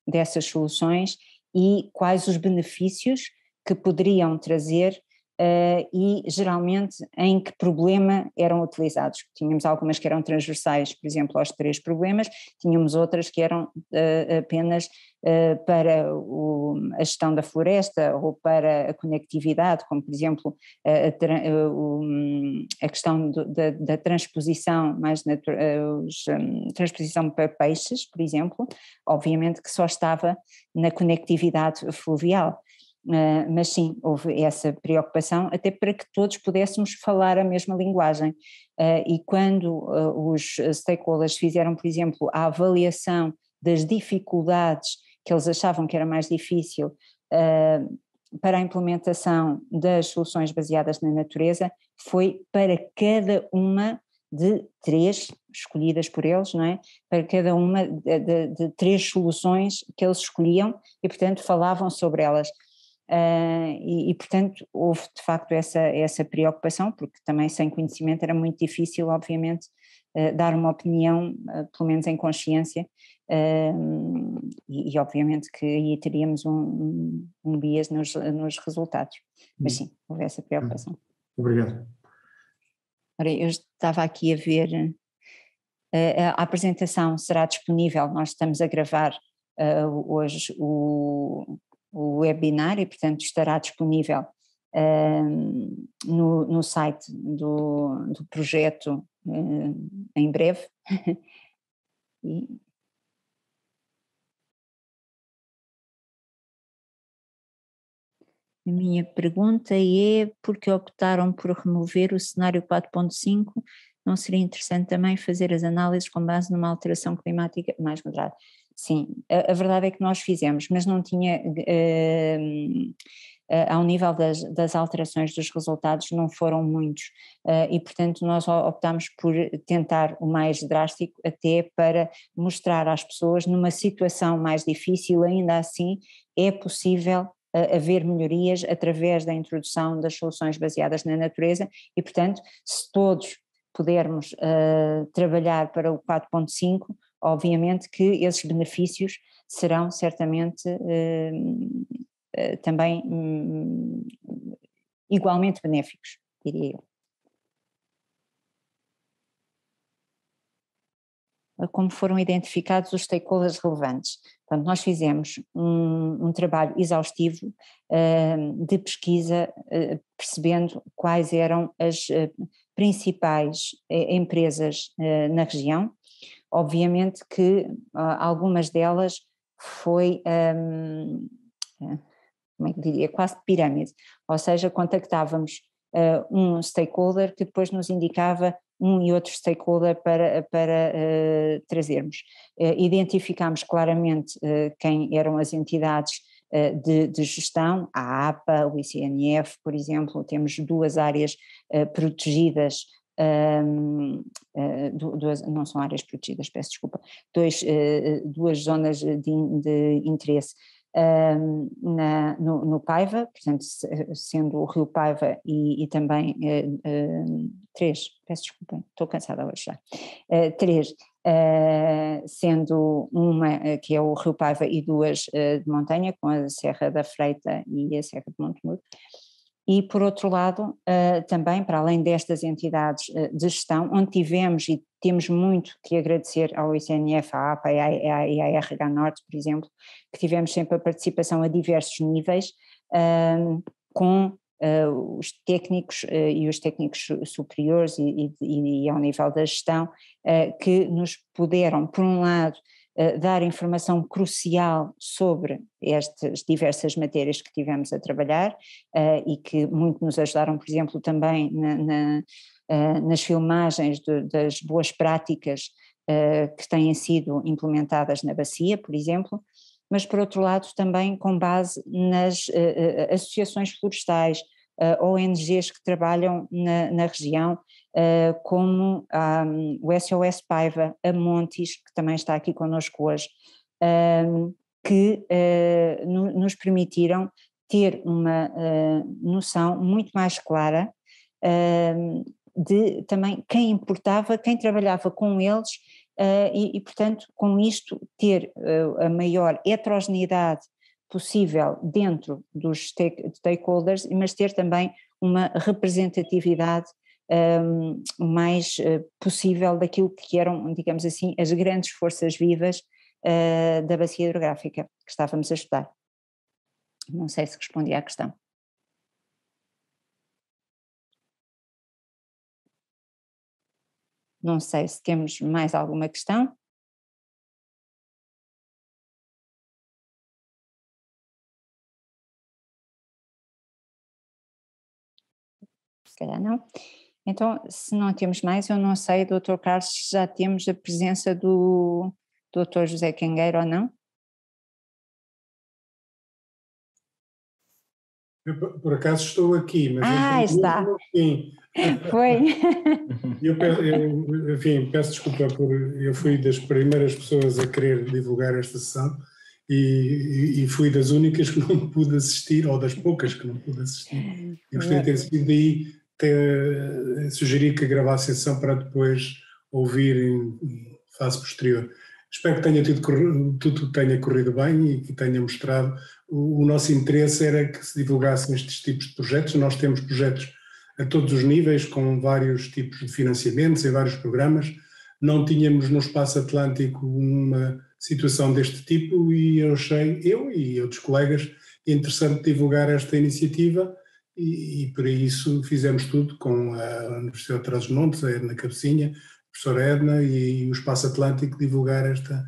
dessas soluções e quais os benefícios que poderiam trazer. Uh, e geralmente em que problema eram utilizados. Tínhamos algumas que eram transversais, por exemplo, aos três problemas, tínhamos outras que eram uh, apenas uh, para o, a gestão da floresta ou para a conectividade, como por exemplo uh, a, a questão do, da, da transposição, mais natu- uh, os, um, transposição para peixes, por exemplo, obviamente que só estava na conectividade fluvial. Uh, mas sim, houve essa preocupação até para que todos pudéssemos falar a mesma linguagem uh, e quando uh, os stakeholders fizeram, por exemplo, a avaliação das dificuldades que eles achavam que era mais difícil uh, para a implementação das soluções baseadas na natureza, foi para cada uma de três, escolhidas por eles, não é? Para cada uma de, de, de três soluções que eles escolhiam e, portanto, falavam sobre elas. Uh, e, e portanto houve de facto essa, essa preocupação, porque também sem conhecimento era muito difícil obviamente uh, dar uma opinião, uh, pelo menos em consciência, uh, e, e obviamente que aí teríamos um, um, um bias nos, nos resultados, mas sim, houve essa preocupação. Obrigado. Ora, eu estava aqui a ver, uh, a apresentação será disponível, nós estamos a gravar uh, hoje o o webinar e, portanto, estará disponível um, no, no site do, do projeto um, em breve. E... A minha pergunta é: por que optaram por remover o cenário quatro ponto cinco? Não seria interessante também fazer as análises com base numa alteração climática mais moderada? Sim, a, a verdade é que nós fizemos, mas não tinha, uh, uh, ao nível das, das alterações dos resultados não foram muitos, uh, e portanto nós optámos por tentar o mais drástico até para mostrar às pessoas numa situação mais difícil, ainda assim é possível uh, haver melhorias através da introdução das soluções baseadas na natureza e portanto se todos pudermos uh, trabalhar para o quatro ponto cinco, obviamente que esses benefícios serão certamente eh, eh, também hum, igualmente benéficos, diria eu. Como foram identificados os stakeholders relevantes? Portanto, nós fizemos um, um trabalho exaustivo eh, de pesquisa, eh, percebendo quais eram as eh, principais eh, empresas eh, na região. Obviamente que ah, algumas delas foi, hum, como é que diria, quase pirâmide, ou seja, contactávamos uh, um stakeholder que depois nos indicava um e outro stakeholder para, para uh, trazermos. Uh, identificámos claramente uh, quem eram as entidades uh, de, de gestão, a APA, o I C N F, por exemplo, temos duas áreas uh, protegidas, Um, duas, não são áreas protegidas, peço desculpa, dois, duas zonas de, de interesse um, na, no, no Paiva, portanto sendo o Rio Paiva e, e também um, três, peço desculpa, estou cansada hoje já, uh, três, uh, sendo uma que é o Rio Paiva e duas uh, de montanha, com a Serra da Freita e a Serra de Montemuro. E, por outro lado, também, para além destas entidades de gestão, onde tivemos e temos muito que agradecer ao I C N F, à A P A e à R H Norte, por exemplo, que tivemos sempre a participação a diversos níveis, com os técnicos e os técnicos superiores e, e, e ao nível da gestão, que nos puderam, por um lado, dar informação crucial sobre estas diversas matérias que tivemos a trabalhar e que muito nos ajudaram, por exemplo, também na, na, nas filmagens de, das boas práticas que têm sido implementadas na bacia, por exemplo, mas por outro lado também com base nas associações florestais, O N Gs que trabalham na, na região, como um, o S O S Paiva, a Montes, que também está aqui connosco hoje, um, que uh, no, nos permitiram ter uma uh, noção muito mais clara um, de também quem importava, quem trabalhava com eles uh, e, e, portanto, com isto ter uh, a maior heterogeneidade possível dentro dos stakeholders, mas ter também uma representatividade um, mais possível daquilo que eram, digamos assim, as grandes forças vivas uh, da bacia hidrográfica que estávamos a estudar. Não sei se respondi à questão. Não sei se temos mais alguma questão. Calhar não. Então, se não temos mais, eu não sei, doutor Carlos, se já temos a presença do doutor José Cangueiro ou não? Eu, por acaso, estou aqui, mas... Ah, está. Enfim, foi. Eu, eu, enfim, peço desculpa, por eu fui das primeiras pessoas a querer divulgar esta sessão e, e fui das únicas que não pude assistir, ou das poucas que não pude assistir. Eu gostaria de ter assistido, daí Ter, sugerir que gravasse a sessão para depois ouvir em, em fase posterior. Espero que tenha tido, tudo tenha corrido bem e que tenha mostrado. O, o nosso interesse era que se divulgassem estes tipos de projetos. Nós temos projetos a todos os níveis, com vários tipos de financiamentos e vários programas. Não tínhamos no Espaço Atlântico uma situação deste tipo e eu achei, eu e outros colegas, interessante divulgar esta iniciativa. E, e para isso fizemos tudo com a Universidade de Trás-os-Montes, a Edna Cabecinha, a professora Edna e, e o Espaço Atlântico divulgar esta,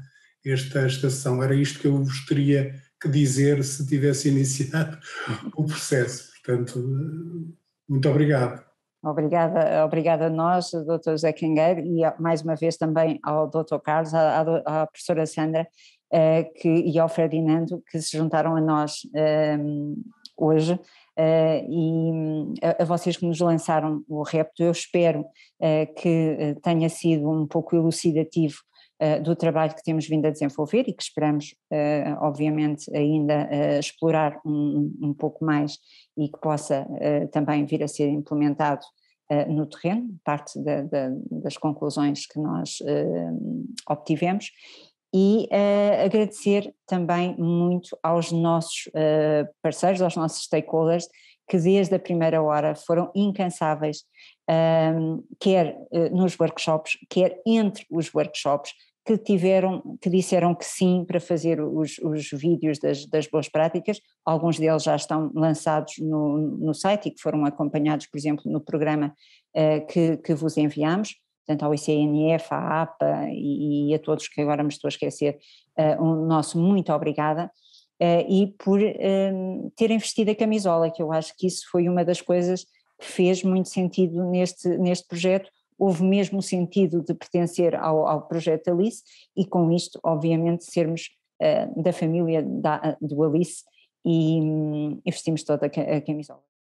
esta estação. Era isto que eu vos teria que dizer se tivesse iniciado o processo. Portanto, muito obrigado. Obrigada, obrigada a nós, doutor José Cangueiro, e mais uma vez também ao doutor Carlos, à, à professora Sandra eh, que, e ao Ferdinando, que se juntaram a nós eh, hoje. Uh, e a, a vocês que nos lançaram o repto, eu espero uh, que tenha sido um pouco elucidativo uh, do trabalho que temos vindo a desenvolver e que esperamos, uh, obviamente, ainda uh, explorar um, um pouco mais e que possa uh, também vir a ser implementado uh, no terreno, parte da, da, das conclusões que nós uh, obtivemos. E uh, agradecer também muito aos nossos uh, parceiros, aos nossos stakeholders, que desde a primeira hora foram incansáveis, um, quer uh, nos workshops, quer entre os workshops, que tiveram, que disseram que sim para fazer os, os vídeos das, das boas práticas. Alguns deles já estão lançados no, no site e que foram acompanhados, por exemplo, no programa uh, que, que vos enviámos. Portanto, ao I C N F, à A P A e, e a todos que agora me estou a esquecer, uh, o nosso muito obrigada, uh, e por uh, terem vestido a camisola, que eu acho que isso foi uma das coisas que fez muito sentido neste, neste projeto. Houve mesmo o sentido de pertencer ao, ao projeto ALICE e com isto, obviamente, sermos uh, da família da, do ALICE e, e vestimos toda a camisola.